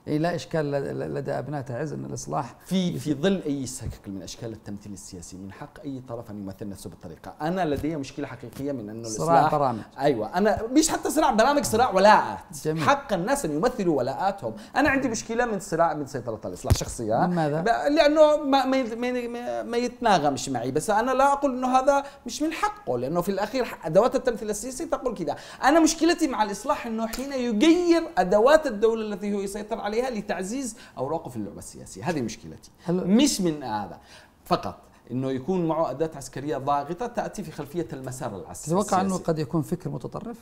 اي لا اشكال لدى ابناء تعز ان الاصلاح في في ظل اي شكل من اشكال التمثيل السياسي من حق اي طرف ان يمثل نفسه بالطريقه. انا لدي مشكله حقيقيه من انه الاصلاح صراع برامج، ايوه انا مش حتى صراع برامج، صراع ولاءات، حق الناس ان يمثلوا ولاءاتهم. انا عندي مشكله من صراع من سيطره الاصلاح شخصيا، ماذا؟ لانه ما ما, ما يتناغمش معي، بس انا لا اقول انه هذا مش من حقه، لانه في الاخير ادوات التمثيل السياسي تقول كده. انا مشكلتي مع الاصلاح انه حين يغير ادوات الدوله التي هو يسيطر عليها لتعزيز اوراقه في اللعبه السياسيه، هذه مشكلتي، مش من هذا فقط انه يكون معه اداه عسكريه ضاغطه تاتي في خلفيه المسار العسكري. تتوقع انه قد يكون فكر متطرف؟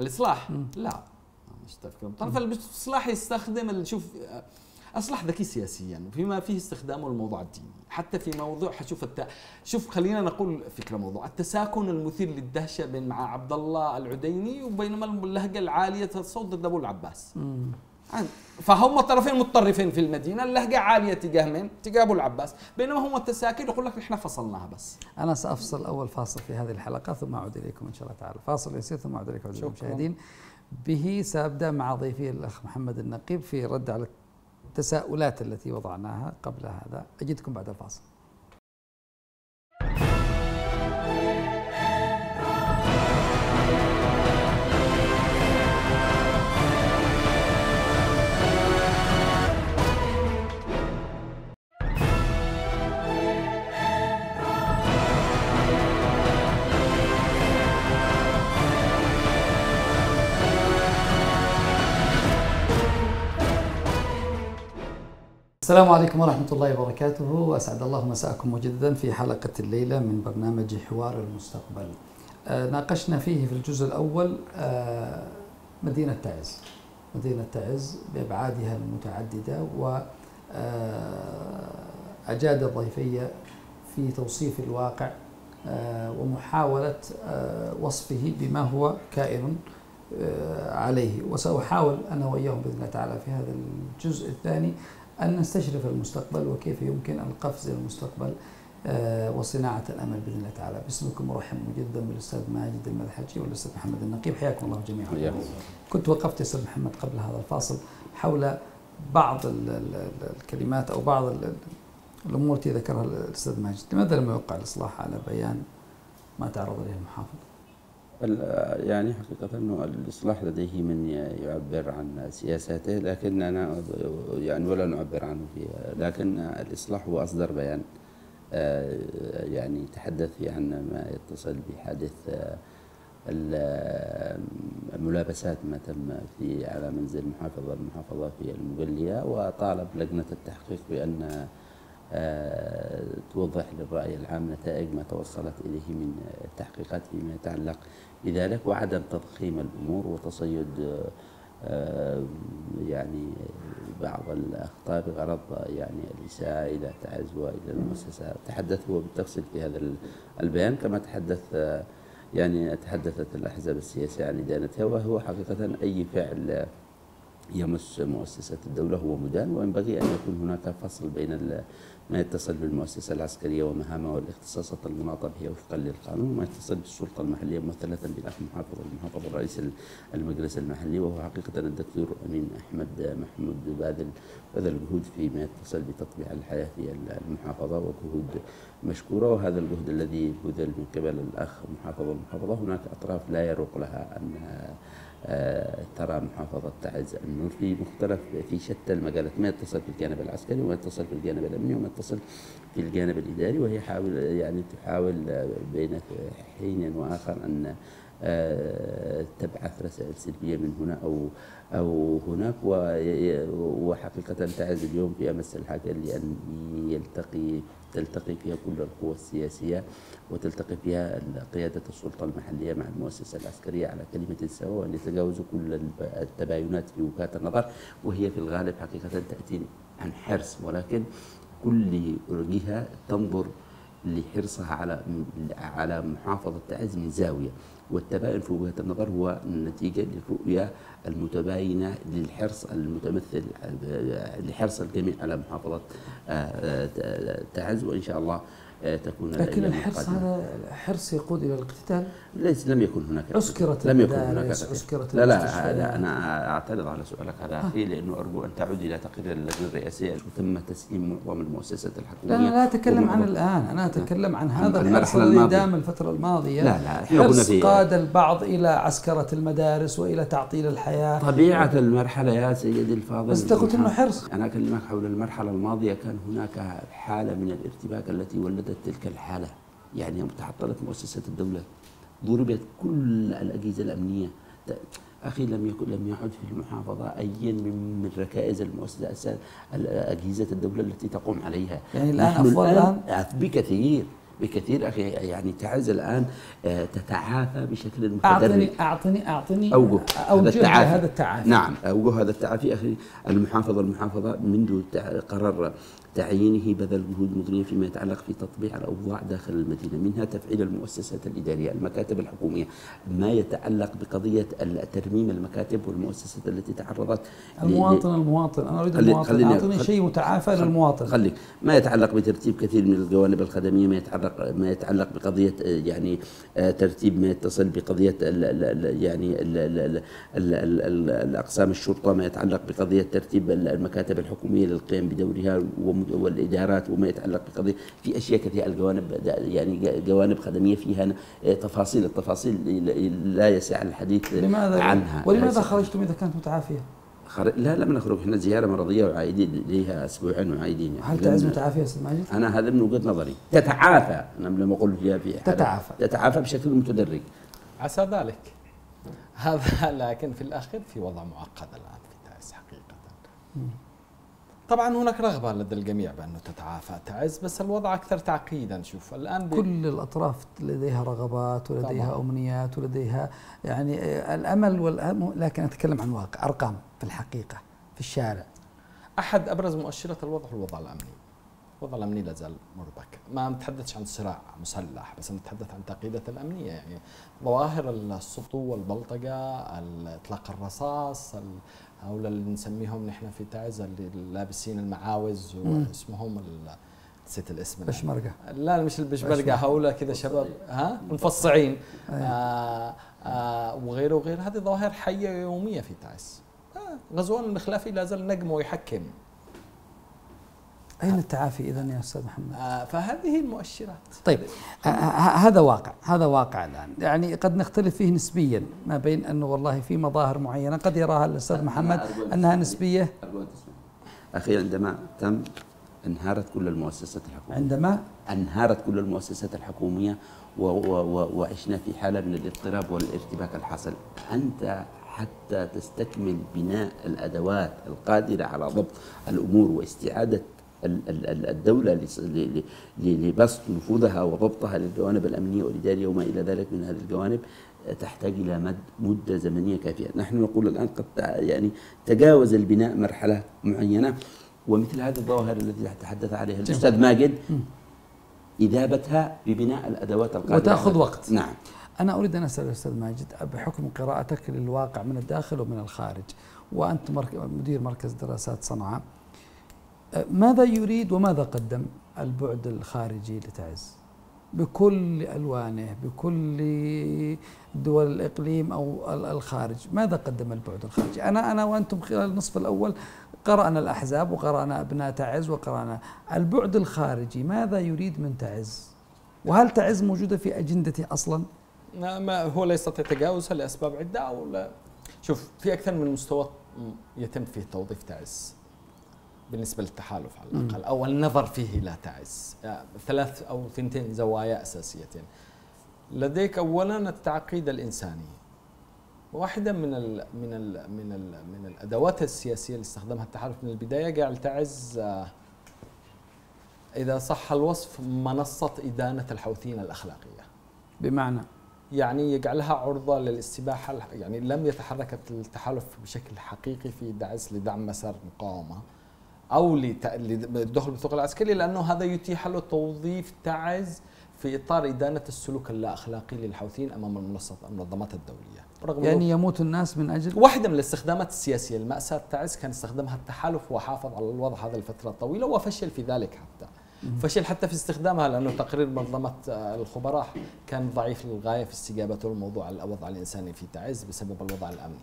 الاصلاح؟ مم. لا مش تفكير متطرف، الاصلاح يستخدم، شوف اصلاح ذكي سياسيا فيما فيه استخدامه الموضوع الديني، حتى في موضوع حشوف الت... شوف خلينا نقول فكره موضوع التساكن المثير للدهشه بين مع عبد الله العديني وبينما اللهجه العاليه الصوت ضد ابو العباس. مم. فهم الطرفين متطرفين في المدينه، اللهجه عاليه تجاه من؟ تجاه ابو العباس، بينما هم التساكن يقول لك نحن فصلناها بس. انا سافصل اول فاصل في هذه الحلقه ثم اعود اليكم ان شاء الله تعالى، فاصل يسير ثم اعود اليكم اعزائي المشاهدين. به سابدا مع ضيفي الاخ محمد النقيب في رد على التساؤلات التي وضعناها قبل هذا، اجدكم بعد الفاصل. السلام عليكم ورحمة الله وبركاته، وأسعد الله مساءكم مجددا في حلقة الليلة من برنامج حوار المستقبل. آه ناقشنا فيه في الجزء الأول آه مدينة تعز، مدينة تعز بأبعادها المتعددة، وأجاد آه الضيفية في توصيف الواقع آه ومحاولة آه وصفه بما هو كائن آه عليه، وسأحاول أنا وإياهم بإذن الله تعالى في هذا الجزء الثاني أن نستشرف المستقبل وكيف يمكن القفز إلى المستقبل وصناعة الأمل بإذن الله تعالى. باسمكم أرحب جدا بالأستاذ ماجد المذحجي والأستاذ محمد النقيب، حياكم الله جميعا. كنت وقفت أستاذ محمد قبل هذا الفاصل حول بعض الكلمات أو بعض الأمور التي ذكرها الأستاذ ماجد. لماذا لم يوقع الإصلاح على بيان ما تعرض إليه المحافظ؟ يعني حقيقة أنه الإصلاح لديه من يعبر عن سياساته، لكننا يعني ولا نعبر عنه فيها، لكن الإصلاح هو أصدر بيان يعني تحدث فيه عن ما يتصل بحادث الملابسات ما تم في على منزل محافظة المحافظة في المقلية، وطالب لجنة التحقيق بأن توضح للرأي العام نتائج ما توصلت إليه من التحقيقات فيما يتعلق بذلك، وعدم تضخيم الأمور وتصيد يعني بعض الأخطاء بغرض يعني الإساءة إلى تعز وإلى المؤسسة. تحدث هو بالتفصيل في هذا البيان، كما تحدث يعني تحدثت الأحزاب السياسية عن إدانتها، وهو حقيقة أي فعل يمس مؤسسة الدولة هو مدان، وينبغي أن يكون هناك فصل بين ما يتصل بالمؤسسة العسكرية ومهامها والاختصاصات المناطة بها وفقا للقانون، وما يتصل بالسلطة المحلية ممثلة بالأخ محافظ المحافظ رئيس المجلس المحلي، وهو حقيقة الدكتور أمين أحمد محمود باذل بذل جهود فيما يتصل بتطبيع الحياة في المحافظة، وجهود مشكورة. وهذا الجهد الذي بذل من قبل الأخ محافظ المحافظة هناك أطراف لا يروق لها أن ترى محافظة تعز أنه في مختلف في شتى المجالات، ما يتصل في الجانب العسكري وما يتصل في الجانب الأمني وما يتصل في الجانب الإداري، وهي حاول يعني تحاول بين حين وآخر أن تبعث رسائل سلبية من هنا أو أو هناك. وحقيقة تعز اليوم في أمس الحاجة لأن يلتقي تلتقي فيها كل القوى السياسية، وتلتقي فيها قيادة السلطة المحلية مع المؤسسة العسكرية على كلمة سواء، وأن يتجاوزوا كل التباينات في وجهات النظر، وهي في الغالب حقيقة تأتي عن حرص، ولكن كل جهة تنظر لحرصها على على محافظة تعز من زاوية، والتباين في وجهة النظر هو نتيجة للرؤية المتباينة للحرص المتمثل لحرص الجميع على محافظة تعز، وإن شاء الله تكون. لكن الحرص هذا حرص يقود إلى الاقتتال؟ ليس لم يكن هناك عسكرت لم يكن هناك عسكرت لا لا أنا أعترض على سؤالك هذا أخي، لأنه أرجو أن تعود إلى تقرير اللجنة الرئاسية. تم تسليم معظم المؤسسات الحكومية. أنا لا أتكلم عن الآن، أنا أتكلم عن هذا الحرص اللي دام الفترة الماضية. لا لا حرص قاد البعض إلى عسكرة المدارس وإلى تعطيل الحياة. طبيعة المرحلة يا سيدي الفاضل، بس أنت قلت إنه حرص. أنا أكلمك حول المرحلة الماضية، كان هناك حالة من الارتباك التي ولدت تلك الحالة، يعني يوم تعطلت مؤسسات الدولة ضربت كل الأجهزة الأمنية. أخي لم يكن لم يعد في المحافظة أي من ركائز المؤسسات أجهزة الدولة التي تقوم عليها. يعني الآن أفضل الآن بكثير بكثير أخي، يعني تعز الآن تتعافى بشكل متدرج. أعطني أعطني أعطني أوجه هذا التعافي. هذا التعافي نعم، أوجه هذا التعافي أخي. المحافظة المحافظة منذ قرر تعيينه بذل جهود مضنية فيما يتعلق في تطبيع الأوضاع داخل المدينة، منها تفعيل المؤسسات الإدارية، المكاتب الحكومية، ما يتعلق بقضية ترميم المكاتب والمؤسسات التي تعرضت. المواطن المواطن أنا أريد المواطن، أعطني شيء متعافى للمواطن. خليك ما يتعلق بترتيب كثير من الجوانب الخدمية، ما يتعلق ما يتعلق بقضية يعني ترتيب ما يتصل بقضية يعني الأقسام الشرطة، ما يتعلق بقضية ترتيب المكاتب الحكومية للقيام بدورها والادارات، وما يتعلق بقضيه في اشياء كثيره، الجوانب يعني جوانب خدميه فيها تفاصيل التفاصيل لا يسع الحديث لماذا عنها. ولماذا خرجتم اذا كانت متعافيه؟ خر... لا لم نخرج، احنا زياره مرضيه وعايدين ليها اسبوعين وعايدين. هل تعز متعافيه يا استاذ ماجد؟ انا هذا من وجهه نظري تتعافى، انا لما اقول فيها في تتعافى تتعافى بشكل متدرج عسى ذلك هذا، لكن في الاخير في وضع معقد الان في تعز حقيقه. طبعا هناك رغبه لدى الجميع بانه تتعافى تعز، بس الوضع اكثر تعقيدا. شوف الان كل الاطراف لديها رغبات ولديها طبعاً امنيات ولديها يعني الامل والأم... لكن اتكلم عن واقع، ارقام في الحقيقه في الشارع. احد ابرز مؤشرات الوضع هو الوضع الامني. الوضع الامني لا زال مربك، ما نتحدثش عن صراع مسلح بس نتحدث عن تعقيدات الامنيه، يعني ظواهر السطو والبلطجه، اطلاق الرصاص، هؤلاء اللي نسميهم نحن في تعز اللي لابسين المعاوز واسمهم نسيت الاسم البشمرقه، لا مش البشمرقه، هؤلاء كذا شباب ها مفصعين آه آه وغيره وغيره. هذه ظواهر حيه يوميه في تعز. آه غزوان المخلافي لا زال نجم ويحكم. أين التعافي إذن يا أستاذ محمد؟ آه فهذه المؤشرات. طيب آه هذا واقع، هذا واقع الآن، يعني قد نختلف فيه نسبيا ما بين أنه والله في مظاهر معينة قد يراها الأستاذ محمد أنها نسبية. أخي عندما تم انهارت كل المؤسسات الحكومية، عندما انهارت كل المؤسسات الحكومية وعشنا في حالة من الاضطراب والارتباك الحاصل، أنت حتى تستكمل بناء الأدوات القادرة على ضبط الأمور واستعادة الدولة لبسط نفوذها وضبطها للجوانب الأمنية والإدارية وما إلى ذلك من هذه الجوانب تحتاج إلى مدة زمنية كافية. نحن نقول الآن قد يعني تجاوز البناء مرحلة معينة، ومثل هذه الظواهر التي تحدث عليها الأستاذ ماجد إذابتها ببناء الأدوات القادمة وتأخذ وقت. نعم، أنا أريد أن أسأل الأستاذ ماجد بحكم قراءتك للواقع من الداخل ومن الخارج، وأنت مدير مركز دراسات صنعاء، ماذا يريد وماذا قدم البعد الخارجي لتعز بكل ألوانه، بكل دول الإقليم أو الخارج؟ ماذا قدم البعد الخارجي؟ أنا أنا وأنتم خلال النصف الأول قرأنا الأحزاب وقرأنا أبناء تعز وقرأنا البعد الخارجي، ماذا يريد من تعز؟ وهل تعز موجودة في أجندته أصلا؟ ما هو لا يستطيع تجاوزها لأسباب عدة. أو لا، شوف في أكثر من مستوى يتم فيه توظيف تعز بالنسبة للتحالف على الأقل مم. أو النظر فيه لا تعز يعني ثلاث أو ثنتين زوايا أساسيتين لديك. أولا التعقيد الإنساني، واحدة من ال من ال من ال من الأدوات السياسية اللي استخدمها التحالف من البداية جعل تعز إذا صح الوصف منصة إدانة الحوثيين الأخلاقية، بمعنى يعني يجعلها عرضة للاستباحة. يعني لم يتحرك التحالف بشكل حقيقي في تعز لدعم مسار مقاومة أو للدخول بالثقل العسكري، لأنه هذا يتيح له توظيف تعز في إطار إدانة السلوك اللا أخلاقي للحوثيين أمام المنظمات الدولية. رغم يعني يموت الناس من أجل واحدة من الاستخدامات السياسية المأساة تعز كان استخدمها التحالف وحافظ على الوضع هذا الفترة الطويلة وفشل في ذلك، حتى فشل حتى في استخدامها لأنه تقرير منظمة الخبراء كان ضعيف للغاية في استجابته لموضوع الوضع الإنساني في تعز بسبب الوضع الأمني،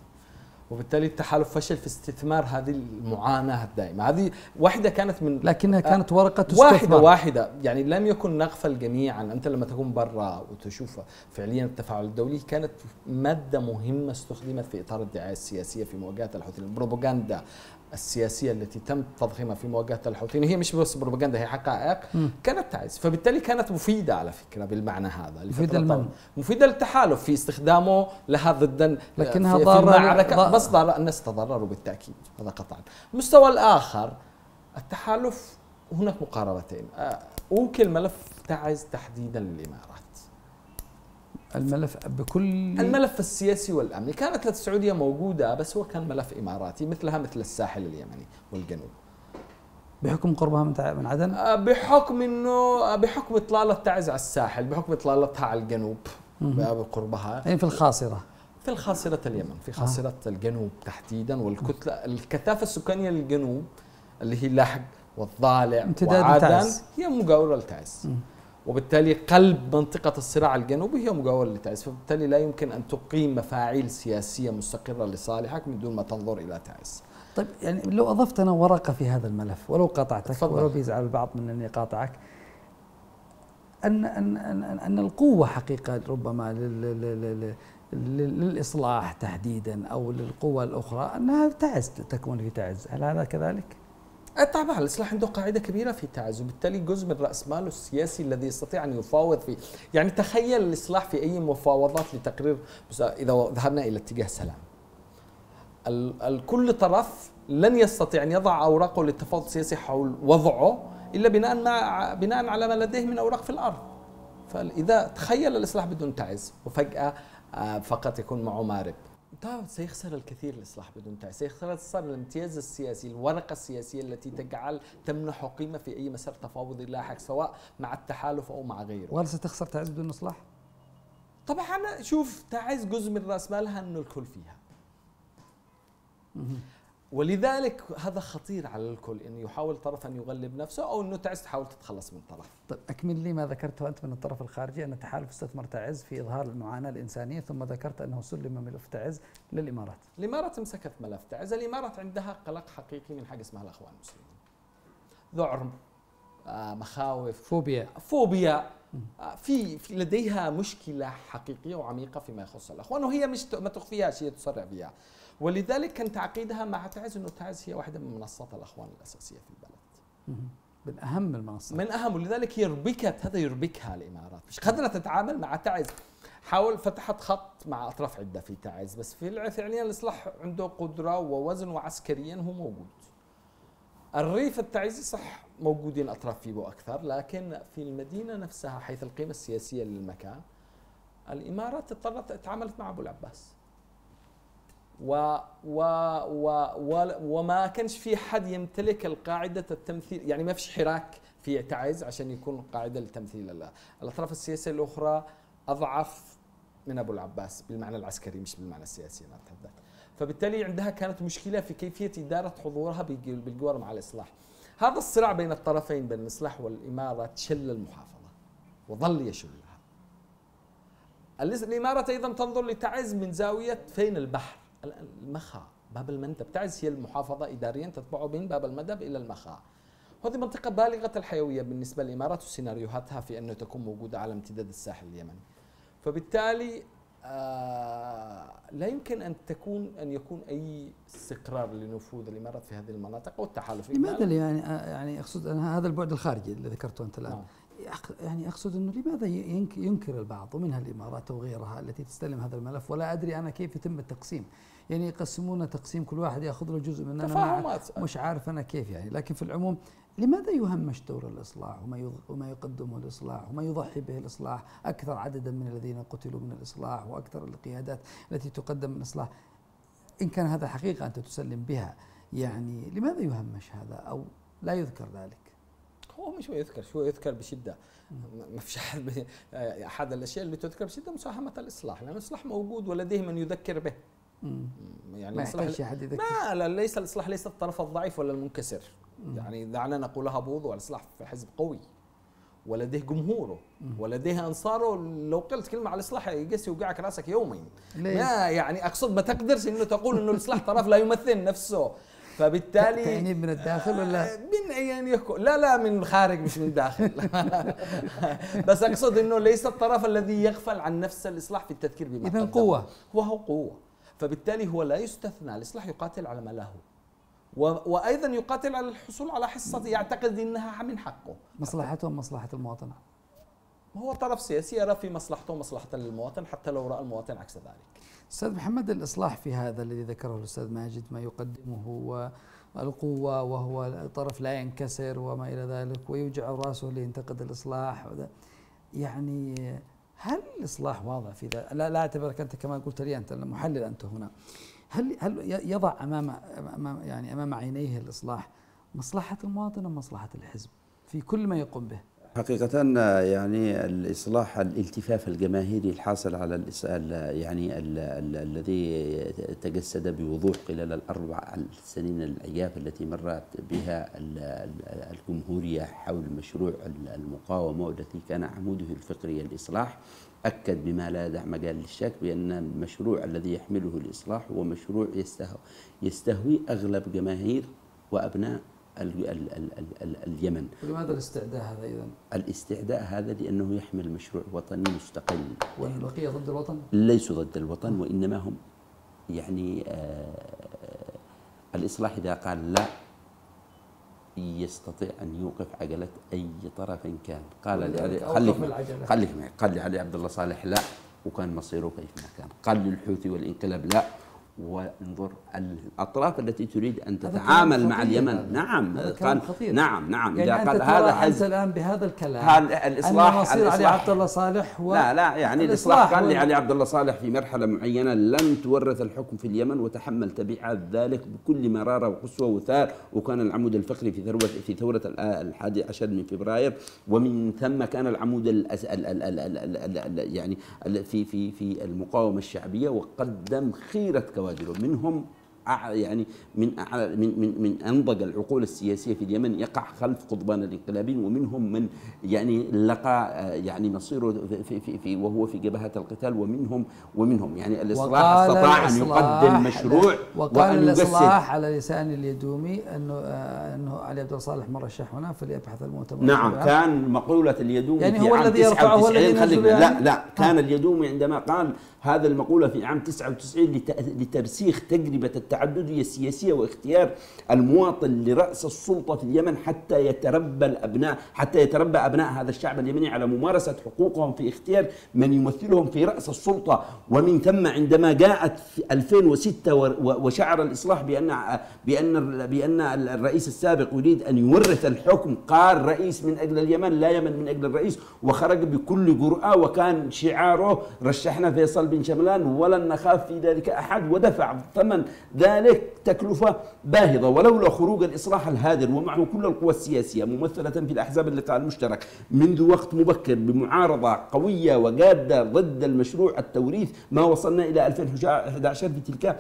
وبالتالي التحالف فشل في استثمار هذه المعاناة الدائمة. هذه واحدة كانت من، لكنها كانت ورقة تستثمر واحدة واحدة، يعني لم يكن نغفل جميعا. أنت لما تكون برا وتشوف فعليا التفاعل الدولي كانت مادة مهمة استخدمت في إطار الدعاية السياسية في مواجهة الحوثيين. البروباغندا السياسية التي تم تضخيمها في مواجهة الحوثيين هي مش بس بروباغندا، هي حقائق م. كانت تعز، فبالتالي كانت مفيدة على فكرة بالمعنى هذا، مفيدة مفيدة للتحالف في استخدامه لها ضدا، لكنها ضارة، بس ضارة، الناس تضرروا بالتأكيد هذا قطعا. المستوى الآخر التحالف هناك مقاربتين، أوكل ملف تعز تحديدا للإمارات، الملف بكل الملف السياسي والأمني. كانت السعودية موجودة بس هو كان ملف إماراتي مثلها مثل الساحل اليمني والجنوب بحكم قربها من عدن، بحكم انه بحكم إطلالة تعز على الساحل، بحكم إطلالتها على الجنوب بقربها، يعني في الخاصرة، في الخاصرة اليمن، في خاصرة آه. الجنوب تحديدا، والكتلة الكثافة السكانية للجنوب اللي هي لحج والضالع وعدن هي مجاورة لتعز، وبالتالي قلب منطقة الصراع الجنوبي هي مجاورة لتعز، فبالتالي لا يمكن أن تقيم مفاعيل سياسية مستقرة لصالحك من دون ما تنظر إلى تعز. طيب يعني لو أضفت أنا ورقة في هذا الملف، ولو قاطعتك تفضل. ولو بيزعل البعض من أني قاطعك، أن أن أن أن القوة حقيقة ربما للإصلاح تحديدا أو للقوى الأخرى أنها تعز، تكون في تعز، هل هذا كذلك؟ طبعا الإصلاح عنده قاعدة كبيرة في تعز، وبالتالي جزء من رأس ماله السياسي الذي يستطيع أن يفاوض فيه. يعني تخيل الإصلاح في أي مفاوضات لتقرير إذا ذهبنا إلى اتجاه سلام، الكل طرف لن يستطيع أن يضع أوراقه للتفاوض السياسي حول وضعه إلا بناء مع بناء على ما لديه من أوراق في الأرض. فإذا تخيل الإصلاح بدون تعز وفجأة فقط يكون معه مارب، طبعا سيخسر الكثير. الإصلاح بدون تعز سيخسر الامتياز السياسي، الورقة السياسية التي تجعل تمنح قيمة في أي مسار تفاوضي لاحق سواء مع التحالف أو مع غيره. وهل ستخسر تعز بدون إصلاح؟ طبعا أنا شوف تعز جزء من رأس مالها أنه الكل فيها، ولذلك هذا خطير على الكل أن يحاول طرف أن يغلب نفسه أو أنه تعز تحاول تتخلص من طرف. طيب أكمل لي ما ذكرته أنت من الطرف الخارجي أن تحالف استثمر تعز في إظهار المعاناة الإنسانية، ثم ذكرت أنه سلم ملف تعز للإمارات. الإمارات مسكت ملف تعز، الإمارات عندها قلق حقيقي من حاجة اسمها الأخوان المسلمين، ذعر، آه مخاوف، فوبيا فوبيا في في لديها مشكلة حقيقية وعميقة فيما يخص الأخوان، وهي مش ما تخفيهاش، هي تسرع بها، ولذلك كان تعقيدها مع تعز انه تعز هي واحدة من منصات الأخوان الأساسية في البلد. من أهم المنصات. من أهم، ولذلك هي ربكت، هذا يربكها الإمارات، مش قادرة تتعامل مع تعز. حاول فتحت خط مع أطراف عدة في تعز، بس في فعليا الإصلاح عنده قدرة ووزن وعسكريا هو موجود. الريف التعزي صح موجودين أطراف فيه أكثر، لكن في المدينة نفسها حيث القيمة السياسية للمكان الإمارات اضطرت تعاملت مع أبو العباس، و و و وما كانش في حد يمتلك القاعدة التمثيل، يعني ما فيش حراك في تعز عشان يكون قاعدة للتمثيل. الأطراف السياسية الأخرى أضعف من أبو العباس بالمعنى العسكري مش بالمعنى السياسي نتحدث، فبالتالي عندها كانت مشكلة في كيفية إدارة حضورها بالجوار مع الإصلاح. هذا الصراع بين الطرفين بين الإصلاح والإمارة شل المحافظة وظل يشلها. الإمارة أيضا تنظر لتعز من زاوية فين البحر، المخا، باب المندب، تعز هي المحافظة إداريا تتبع بين باب المندب إلى المخا، وهذه منطقة بالغة الحيوية بالنسبة للإمارات وسيناريوهاتها في أنه تكون موجودة على امتداد الساحل اليمني، فبالتالي آه لا يمكن أن تكون أن يكون أي استقرار لنفوذ الإمارات في هذه المناطق والتحالف. لماذا يعني يعني أقصد أنا هذا البعد الخارجي اللي ذكرته أنت الآن، يعني أقصد أنه لماذا ينكر البعض ومنها الإمارات وغيرها التي تستلم هذا الملف، ولا أدري أنا كيف يتم التقسيم، يعني يقسمون تقسيم كل واحد يأخذ له جزء من أنا مش عارف أنا كيف يعني، لكن في العموم لماذا يهمش دور الإصلاح وما يقدمه الإصلاح وما يضحي به الإصلاح، أكثر عددا من الذين قتلوا من الإصلاح وأكثر القيادات التي تقدم من الإصلاح، إن كان هذا حقيقة أنت تسلم بها، يعني لماذا يهمش هذا أو لا يذكر ذلك؟ هو مش هو يذكر، شو يذكر بشده، ما فيش احد احد الاشياء اللي تذكر بشده مساهمه الاصلاح، لان الاصلاح موجود ولديه من يذكر به. مم. يعني ما يحتاج احد يذكر، ما لا ليس الاصلاح ليس الطرف الضعيف ولا المنكسر. مم. يعني دعنا نقولها بوضوح، والاصلاح في حزب قوي ولديه جمهوره. مم. ولديه انصاره، لو قلت كلمه على الاصلاح يقيس يوقعك راسك يومين. ما يعني اقصد ما تقدرش انه تقول انه الاصلاح طرف لا يمثل نفسه، فبالتالي تعنيد من الداخل ولا من يعني يكون لا لا من الخارج مش من الداخل. بس اقصد انه ليس الطرف الذي يغفل عن نفس الاصلاح في التذكير بما قدم، اذا قوه وهو قوه، فبالتالي هو لا يستثنى. الاصلاح يقاتل على ما له، وايضا يقاتل على الحصول على حصه يعتقد انها من حقه، مصلحته ومصلحه المواطن. هو طرف سياسي يرى في مصلحته ومصلحه للمواطن حتى لو راى المواطن عكس ذلك. أستاذ محمد، الإصلاح في هذا الذي ذكره الأستاذ ماجد ما يقدمه القوة وهو طرف لا ينكسر وما إلى ذلك ويوجع رأسه اللي ينتقد الإصلاح، يعني هل الإصلاح واضح في ذلك؟ لا لا أعتبرك أنت كما قلت لي أنت محلل أنت هنا، هل هل يضع أمام أمام يعني أمام عينيه الإصلاح مصلحة المواطن ومصلحة الحزب في كل ما يقوم به؟ حقيقة يعني الإصلاح الالتفاف الجماهيري الحاصل على الإسئلة يعني ال ال الذي تجسد بوضوح خلال الأربع السنين العياف التي مرت بها الجمهورية حول مشروع المقاومة والتي كان عموده الفكري الإصلاح، أكد بما لا يدع مجال للشك بأن المشروع الذي يحمله الإصلاح هو مشروع يستهوي أغلب جماهير وأبناء ال ال ال ال ال اليمن. ولماذا الاستعداء هذا إذن؟ الاستعداء هذا لأنه يحمل مشروع وطني مستقل. يعني البقية ضد الوطن؟ ليسوا ضد الوطن، وإنما هم يعني آه الإصلاح إذا قال لا يستطيع أن يوقف عجلة أي طرف كان. قال لي خليك معي، قال لي علي عبد الله صالح لا وكان مصيره كيفما كان، قال للحوثي والإنقلاب لا وانظر الأطراف التي تريد أن تتعامل مع اليمن. نعم كان نعم نعم يعني إذا قال هذا حزب الآن بهذا الكلام الإصلاح أن مصير علي عبد الله صالح و... لا لا يعني الإصلاح كان لعلي عبد الله صالح في مرحلة معينة لن تورث الحكم في اليمن وتحمل تبعات ذلك بكل مرارة وقسوة وثار، وكان العمود الفقري في ثورة في ثورة الحادي عشر من فبراير، ومن ثم كان العمود الأس... ال... ال... ال... ال... ال... ال... يعني في في في المقاومة الشعبية، وقدم خيرة كوادره منهم يعني من من من من انضج العقول السياسيه في اليمن يقع خلف قضبان الانقلابيين، ومنهم من يعني لقى يعني مصيره في في, في وهو في جبهه القتال، ومنهم ومنهم يعني الاصلاح استطاع ان يقدم مشروع وقال الاصلاح على لسان اليدومي انه انه علي عبد الله صالح مرشح هنا فليبحث المؤتمر. نعم كان مقوله اليدومي يعني هو الذي يرفعه هو الذي ينزله يعني؟ لا لا كان اليدومي عندما قال هذا المقوله في عام تسعة وتسعين لترسيخ تجربه التعددية السياسية واختيار المواطن لرأس السلطة في اليمن حتى يتربى الأبناء حتى يتربى أبناء هذا الشعب اليمني على ممارسة حقوقهم في اختيار من يمثلهم في رأس السلطة. ومن ثم عندما جاءت ألفين وستة وشعر الإصلاح بأن بأن بأن الرئيس السابق يريد أن يورث الحكم، قال رئيس من أجل اليمن لا يمن من أجل الرئيس، وخرج بكل جرأة وكان شعاره رشحنا فيصل بن شملان ولن نخاف في ذلك أحد، ودفع ثمن ذلك تكلفة باهظة. ولولا خروج الإصلاح الهادر ومعه كل القوى السياسية ممثلة في الأحزاب اللقاء المشترك منذ وقت مبكر بمعارضة قوية وجادة ضد المشروع التوريث ما وصلنا إلى ألفين وأحد عشر بتلك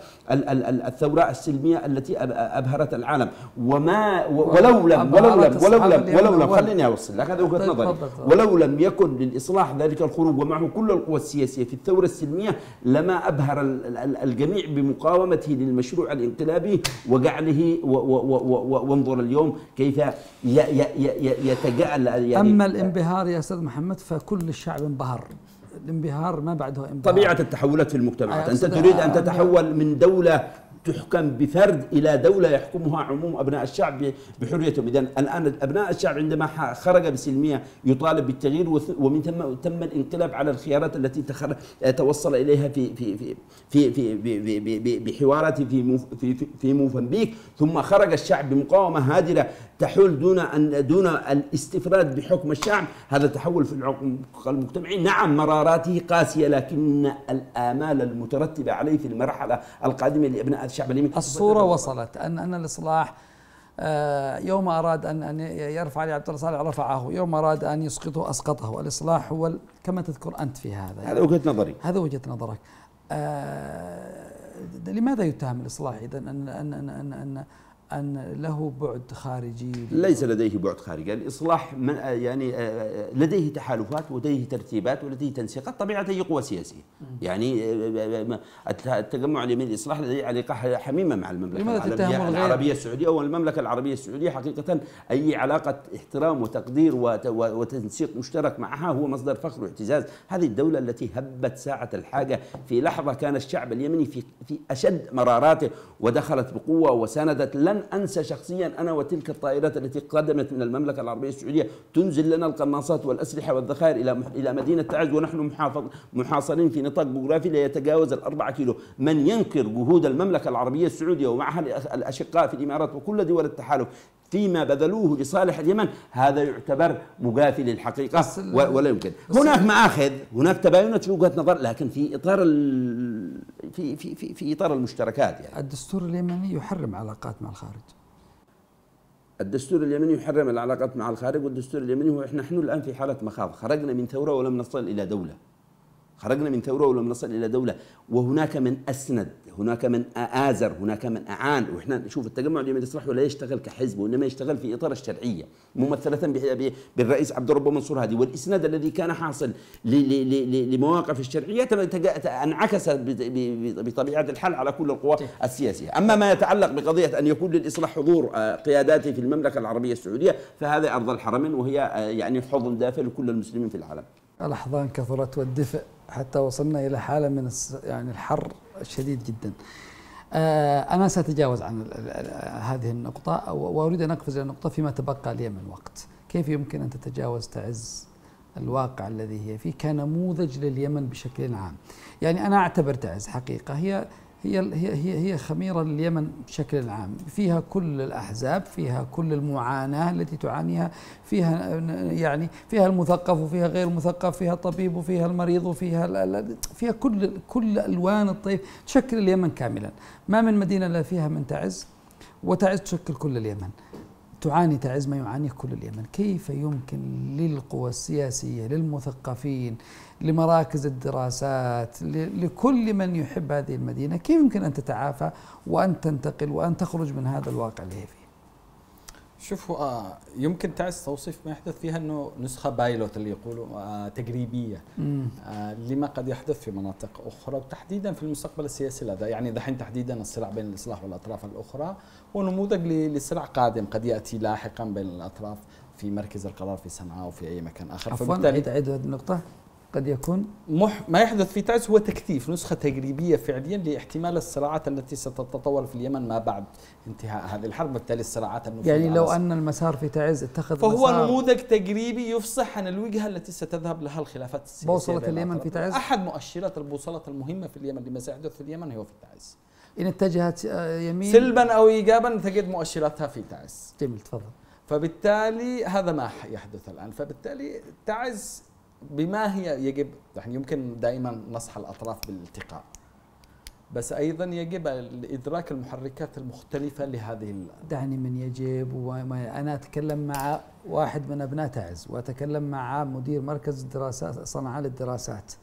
الثورة السلمية التي أبهرت العالم. وما ولو لم ولو لم ولو لم ولو لم خليني أوصل لك هذا وجهة نظري، ولو لم يكن للإصلاح ذلك الخروج ومعه كل القوى السياسية في الثورة السلمية لما أبهر الجميع بمقاومته للمشروع المشروع الانقلابي وجعله وانظر اليوم كيف يتجعل يعني. اما الانبهار يا استاذ محمد فكل الشعب انبهر، الانبهار ما بعده انبهار طبيعه التحولات في المجتمعات. انت تريد ان تتحول من دوله تحكم بفرد إلى دولة يحكمها عموم أبناء الشعب بحريتهم. إذن الآن أبناء الشعب عندما خرج بسلمية يطالب بالتغيير، ومن ثم تم الانقلاب على الخيارات التي توصل إليها في في في في في بحواراته في في في, في موزمبيق. ثم خرج الشعب بمقاومة هادرة تحول دون أن دون الاستفراد بحكم الشعب. هذا تحول في العمق المجتمعي نعم مراراته قاسية، لكن الآمال المترتبة عليه في المرحلة القادمة لأبناء الشعب اليمني. الصورة وصلت أن أن الإصلاح يوم أراد أن أن يرفع علي عبد الله صالح رفعه، يوم أراد أن يسقطه أسقطه. الإصلاح هو كما تذكر أنت في هذا، هذا وجهة نظري، هذا وجهة نظرك. لماذا يتهم الإصلاح إذا أن أن أن أن أن له بعد خارجي؟ ليس لديه بعد خارجي، الإصلاح من يعني لديه تحالفات ولديه ترتيبات ولديه تنسيقات طبيعة أي قوى سياسية. يعني التجمع اليمني الإصلاح لديه علاقة حميمة مع المملكة العربية السعودية، والمملكة العربية السعودية حقيقة أي علاقة احترام وتقدير وتنسيق مشترك معها هو مصدر فخر واعتزاز. هذه الدولة التي هبت ساعة الحاجة في لحظة كان الشعب اليمني في في أشد مراراته ودخلت بقوة وساندت. لن أنسى شخصيا أنا وتلك الطائرات التي قدمت من المملكة العربية السعودية تنزل لنا القناصات والأسلحة والذخائر إلى إلى مدينة تعز، ونحن محاصرين في نطاق جغرافي لا يتجاوز الأربعة كيلو. من ينكر جهود المملكة العربية السعودية ومعها الأشقاء في الإمارات وكل دول التحالف فيما بذلوه لصالح اليمن هذا يعتبر مغافل للحقيقة ولا يمكن. هناك مآخذ، هناك تباينات في وجهة نظر، لكن في إطار ال... في في في في إطار المشتركات. يعني الدستور اليمني يحرم علاقات مع الخارج. الدستور اليمني يحرم العلاقات مع الخارج، والدستور اليمني هو احنا نحن الآن في حالة مخاض، خرجنا من ثورة ولم نصل إلى دولة. خرجنا من ثورة ولم نصل إلى دولة، وهناك من أسند، هناك من آزر، هناك من أعان. وإحنا نشوف التجمع اليمني الإصلاح ولا يشتغل كحزب، وإنما يشتغل في إطار الشرعية ممثلة بالرئيس عبد الربو منصور هادي، والإسناد الذي كان حاصل لمواقف الشرعية انعكس بطبيعة الحال على كل القوى السياسية. أما ما يتعلق بقضية أن يكون للإصلاح حضور قياداتي في المملكة العربية السعودية فهذا أرض الحرمين، وهي يعني حضن دافئ لكل المسلمين في العالم. الأحضان كثرت والدفء حتى وصلنا إلى حالة من يعني الحر الشديد جدا. أنا سأتجاوز عن هذه النقطة وأريد أن أقفز إلى نقطة فيما تبقى لي من وقت. كيف يمكن أن تتجاوز تعز الواقع الذي هي فيه كنموذج لليمن بشكل عام؟ يعني أنا أعتبر تعز حقيقة هي هي هي هي خميرة لليمن بشكل عام، فيها كل الأحزاب، فيها كل المعاناة التي تعانيها، فيها يعني فيها المثقف وفيها غير المثقف، فيها الطبيب وفيها المريض وفيها فيها كل كل ألوان الطيف، تشكل اليمن كاملا، ما من مدينة لا فيها من تعز، وتعز تشكل كل اليمن. تعاني تعز ما يعانيه كل اليمن. كيف يمكن للقوى السياسية، للمثقفين، لمراكز الدراسات، لكل من يحب هذه المدينة، كيف يمكن أن تتعافى وأن تنتقل وأن تخرج من هذا الواقع اللي هي فيه؟ شوفوا آه يمكن تعز توصيف ما يحدث فيها أنه نسخة بايلوت اللي يقولوا آه تجريبية آه لما قد يحدث في مناطق أخرى، وتحديدا في المستقبل السياسي لدى، يعني دحين تحديدا الصراع بين الإصلاح والأطراف الأخرى ونموذج لصراع قادم قد يأتي لاحقا بين الأطراف في مركز القرار في صنعاء وفي أي مكان آخر. عفوا عيد عيد هذه النقطة. قد يكون مح ما يحدث في تعز هو تكثيف، نسخة تجريبية فعليا لاحتمال الصراعات التي ستتطور في اليمن ما بعد انتهاء هذه الحرب، وبالتالي الصراعات يعني لو أن المسار في تعز اتخذ فهو نموذج تجريبي يفصح عن الوجهة التي ستذهب لها الخلافات السياسية. بوصلة اليمن في تعز، أحد مؤشرات البوصلة المهمة في اليمن لما سيحدث في اليمن هو في تعز، إن اتجهت يمين سلبا أو إيجابا تجد مؤشراتها في تعز. جميل، تفضل. فبالتالي هذا ما يحدث الآن، فبالتالي تعز بما هي يجب، يعني يمكن دائما نصح الأطراف بالالتقاء، بس أيضا يجب إدراك المحركات المختلفة لهذه. دعني من يجب، وأنا أتكلم مع واحد من أبناء تعز وأتكلم مع مدير مركز الدراسات صنعاء للدراسات،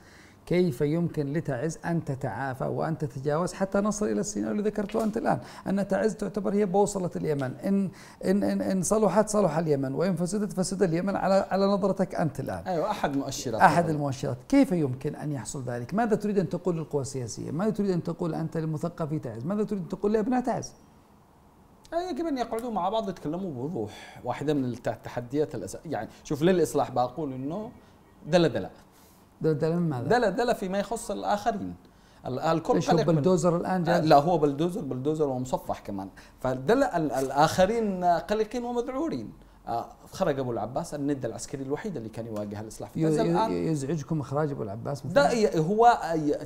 كيف يمكن لتعز أن تتعافى وأن تتجاوز حتى نصل إلى السيناريو اللي ذكرته أنت الآن، أن تعز تعتبر هي بوصلة اليمن، إن إن إن, إن صلحت صلح اليمن وإن فسدت فسد اليمن على على نظرتك أنت الآن. أيوة، أحد مؤشرات أحد المؤشرات، كيف يمكن أن يحصل ذلك؟ ماذا تريد أن تقول للقوى السياسية؟ ماذا تريد أن تقول أنت لمثقفي تعز؟ ماذا تريد أن تقول لأبناء تعز؟ يجب أن يقعدوا مع بعض يتكلموا بوضوح. واحدة من التحديات الأساسية، يعني شوف للإصلاح بقول إنه دلا دلا دلدلة من ماذا؟ دلدلة فيما يخص الآخرين. الكل شو بلدوزر الآن جاء؟ لا، هو بلدوزر بلدوزر ومصفح كمان. فدل الآخرين قلقين ومذعورين. خرج أبو العباس الند العسكري الوحيد اللي كان يواجه الإصلاح في تعز. الآن يزعجكم إخراج أبو العباس؟ ده هو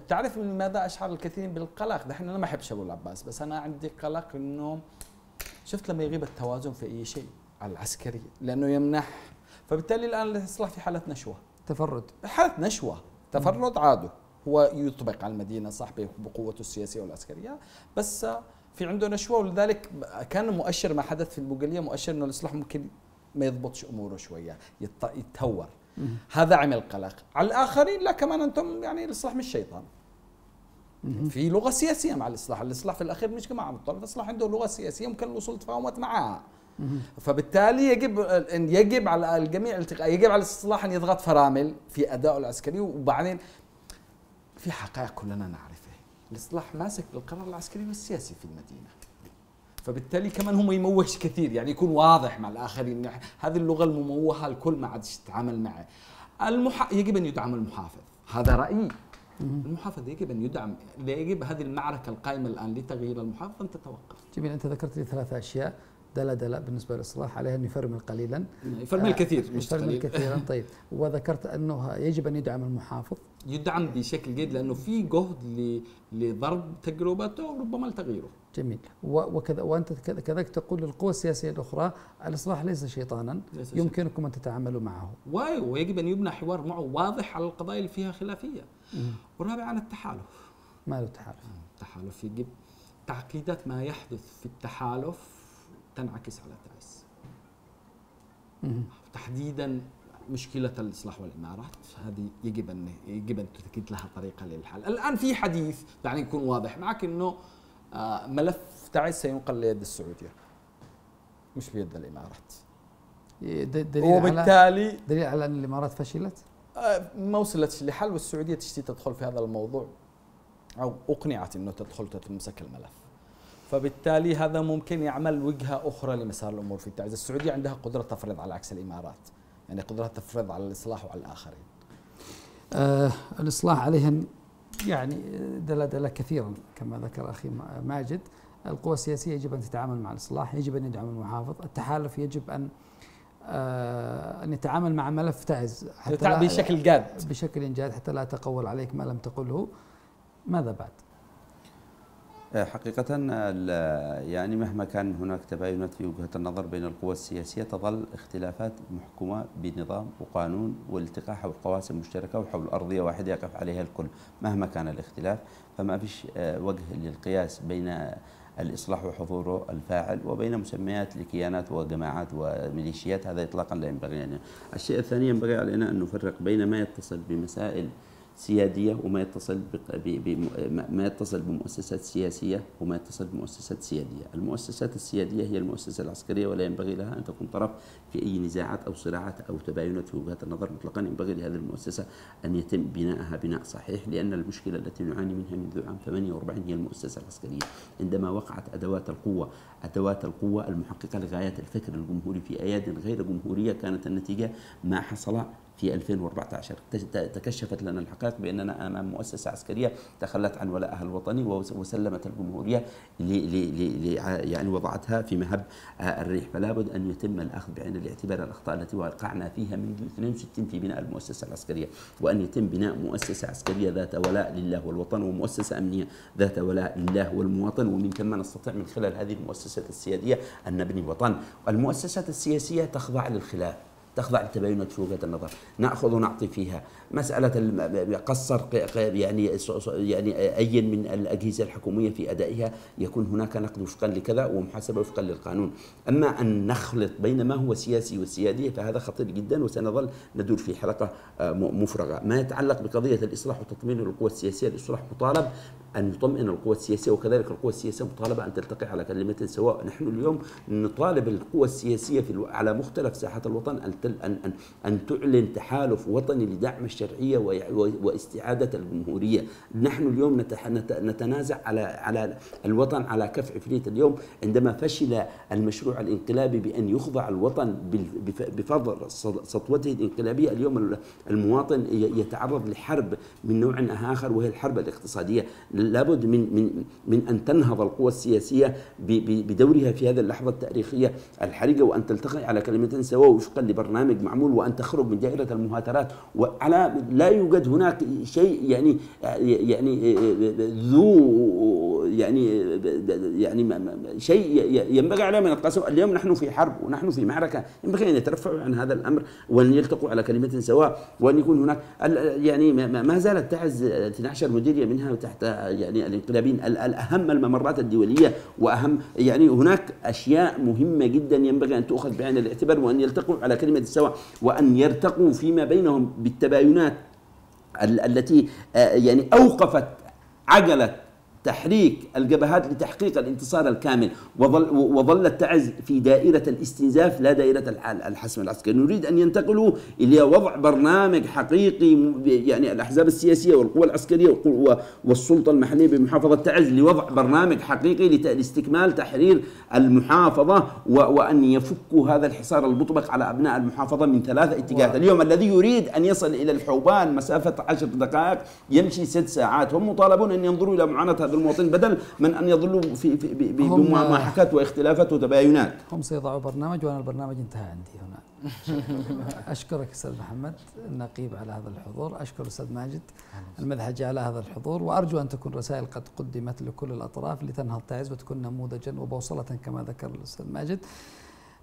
تعرف لماذا أشعر الكثيرين بالقلق؟ دحين أنا ما أحبش أبو العباس، بس أنا عندي قلق إنه شفت لما يغيب التوازن في أي شيء على العسكري لأنه يمنح، فبالتالي الآن الإصلاح في حالة نشوة. تفرد، حالة نشوة، تفرد عاده، هو يطبق على المدينة صح بقوته السياسية والعسكرية، بس في عنده نشوة، ولذلك كان مؤشر ما حدث في البوغلية مؤشر أنه الإصلاح ممكن ما يضبطش أموره شوية، يتهور. هذا عمل قلق على الآخرين. لا كمان أنتم يعني الإصلاح مش شيطان، في لغة سياسية مع الإصلاح، الإصلاح في الأخير مش كما عم تطلب، الإصلاح عنده لغة سياسية ممكن الوصول تفاهمات معها. فبالتالي يجب ان يجب على الجميع التقاء، يجب على الإصلاح ان يضغط فرامل في ادائه العسكري. وبعدين في حقائق كلنا نعرفه، الإصلاح ماسك بالقرار العسكري والسياسي في المدينه، فبالتالي كمان هم يموهش كثير، يعني يكون واضح مع الاخرين. هذه اللغه المموهه الكل ما عادش يتعامل معه. المح... يجب ان يدعم المحافظ، هذا رايي. المحافظ يجب ان يدعم، يجب هذه المعركه القائمه الان لتغيير المحافظ ان تتوقف. جميل، انت ذكرت لي ثلاث اشياء دلا دلا بالنسبة للإصلاح، عليها أن يفرمل قليلا، يفرمل كثير مش يفرمل كثيرا. طيب، وذكرت أنه يجب أن يدعم المحافظ، يدعم بشكل جيد لأنه في جهد لضرب تجربته وربما لتغييره. جميل، وكذا وأنت كذلك تقول للقوى السياسية الأخرى الإصلاح ليس شيطانا، ليس يمكنكم أن تتعاملوا معه، ويجب أن يبنى حوار معه واضح على القضايا اللي فيها خلافية. ورابعا التحالف. ما له تحالف؟ التحالف يجب تعقيدات ما يحدث في التحالف تنعكس على تعز، تحديدا مشكلة الإصلاح والإمارات، هذه يجب أن يجب أن تتأكد لها طريقة للحل. الآن في حديث، يعني يكون واضح معك إنه ملف تعز سينقل ليد السعودية مش بيد الإمارات، دليل وبالتالي على دليل على أن الإمارات فشلت، ما وصلتش لحل، والسعودية تشتي تدخل في هذا الموضوع أو أقنعت إنه تدخل تمسك الملف، فبالتالي هذا ممكن يعمل وجهة أخرى لمسار الأمور في تعز. السعودية عندها قدرة تفرض على عكس الإمارات، يعني قدرة تفرض على الإصلاح وعلى الآخرين. آه الإصلاح عليهم يعني دلا دلا كثيرا كما ذكر أخي ماجد. القوى السياسية يجب أن تتعامل مع الإصلاح، يجب أن يدعم المحافظ، التحالف يجب أن آه أن يتعامل مع ملف تعز حتى بشكل جاد، بشكل جاد حتى لا تقول عليك ما لم تقله. ماذا بعد؟ حقيقة يعني مهما كان هناك تباينات في وجهة النظر بين القوى السياسية، تظل اختلافات محكومة بنظام وقانون والتقاء حول قواسم مشتركة وحول أرضية واحدة يقف عليها الكل مهما كان الاختلاف. فما فيش وجه للقياس بين الإصلاح وحضوره الفاعل وبين مسميات لكيانات وجماعات وميليشيات، هذا إطلاقا لا ينبغي علينا. الشيء الثاني ينبغي علينا أن نفرق بين ما يتصل بمسائل سيادية وما يتصل بما يتصل بمؤسسات سياسية وما يتصل بمؤسسات سيادية. المؤسسات السيادية هي المؤسسة العسكرية، ولا ينبغي لها أن تكون طرف في أي نزاعات أو صراعات أو تباينات في وجهات النظر مطلقا. ينبغي لهذه المؤسسة أن يتم بناءها بناء صحيح، لأن المشكلة التي نعاني منها منذ عام ثمانية وأربعين هي المؤسسة العسكرية، عندما وقعت أدوات القوة أدوات القوة المحققة لغايات الفكر الجمهوري في أياد غير جمهورية، كانت النتيجة ما حصل في ألفين وأربعة عشر. تكشفت لنا الحقائق بأننا أمام مؤسسة عسكرية تخلت عن ولائها الوطني وسلمت الجمهورية يعني وضعتها في مهب الريح. فلا بد أن يتم الأخذ بعين الاعتبار الأخطاء التي وقعنا فيها منذ اثنين وستين في بناء المؤسسة العسكرية، وأن يتم بناء مؤسسة عسكرية ذات ولاء لله والوطن، ومؤسسة أمنية ذات ولاء لله والمواطن، ومن ثم نستطيع من خلال هذه المؤسسات السيادية أن نبني وطن. المؤسسات السياسية تخضع للخلاف، تخضع لتباينات في وجهة النظر، ناخذ ونعطي فيها. مسألة قصر يعني يعني أي من الأجهزة الحكومية في أدائها يكون هناك نقد وفقا لكذا ومحاسبة وفقا للقانون. أما أن نخلط بين ما هو سياسي والسيادية فهذا خطير جدا، وسنظل ندور في حلقة مفرغة. ما يتعلق بقضية الإصلاح وتطمئن القوى السياسية، الإصلاح مطالب أن يطمئن القوى السياسية، وكذلك القوى السياسية مطالبة أن تلتقي على كلمة سواء. نحن اليوم نطالب القوى السياسية في الو... على مختلف ساحات الوطن أن أن أن أن تعلن تحالف وطني لدعم الشرعية واستعادة الجمهورية. نحن اليوم نتح... نت... نتنازع على على الوطن على كف عفريت. اليوم عندما فشل المشروع الانقلابي بأن يخضع الوطن بف... بفضل سطوته الانقلابية، اليوم المواطن يتعرض لحرب من نوع آخر وهي الحرب الاقتصادية. لابد من من من ان تنهض القوى السياسيه بدورها في هذه اللحظه التاريخيه الحرجه، وان تلتقي على كلمه سواء وفقا لبرنامج معمول، وان تخرج من دائره المهاترات. وعلى لا يوجد هناك شيء يعني يعني ذو يعني يعني شيء ينبغي عليه من القسوه. اليوم نحن في حرب ونحن في معركه، ينبغي ان يترفعوا عن هذا الامر وان يلتقوا على كلمه سواء، وان يكون هناك يعني ما زالت تعز اثنتي عشرة مديريه منها تحت يعني الانقلابيين. الأهم الممرات الدولية، وأهم يعني هناك أشياء مهمة جدا ينبغي أن تؤخذ بعين الاعتبار، وأن يلتقوا على كلمة السواء، وأن يرتقوا فيما بينهم بالتباينات التي يعني أوقفت عجلة تحريك الجبهات لتحقيق الانتصار الكامل. وظل وظلت تعز في دائرة الاستنزاف لا دائرة الحسم العسكري. نريد أن ينتقلوا إلى وضع برنامج حقيقي، يعني الأحزاب السياسية والقوى العسكرية والسلطة المحلية بمحافظة تعز لوضع برنامج حقيقي لاستكمال تحرير المحافظة، وأن يفكوا هذا الحصار المطبق على أبناء المحافظة من ثلاثة اتجاهات. اليوم الذي يريد أن يصل إلى الحوبان مسافة عشر دقائق يمشي ست ساعات. هم مطالبون أن ينظروا إلى معاناة المواطن بدل من أن يظلوا في بمحاكات واختلافات وتباينات. هم سيضعوا برنامج وأنا البرنامج انتهى عندي هنا. أشكرك أستاذ محمد النقيب على هذا الحضور، أشكر أستاذ ماجد المذحجي على هذا الحضور، وأرجو أن تكون رسائل قد قدمت لكل الأطراف لتنهض تعز وتكون نموذجا وبوصلة كما ذكر الأستاذ ماجد،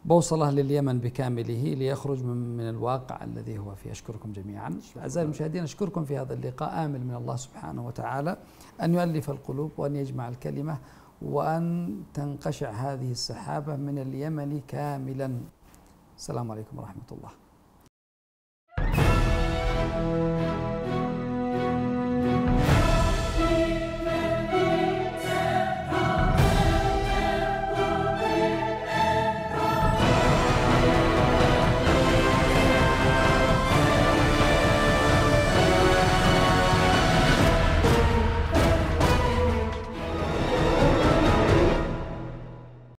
بوصلة لليمن بكامله ليخرج من, من الواقع الذي هو فيه. أشكركم جميعا. أعزائي المشاهدين، أشكركم في هذا اللقاء، آمل من الله سبحانه وتعالى أن يؤلف القلوب وأن يجمع الكلمة وأن تنقشع هذه السحابة من اليمن كاملا. السلام عليكم ورحمة الله.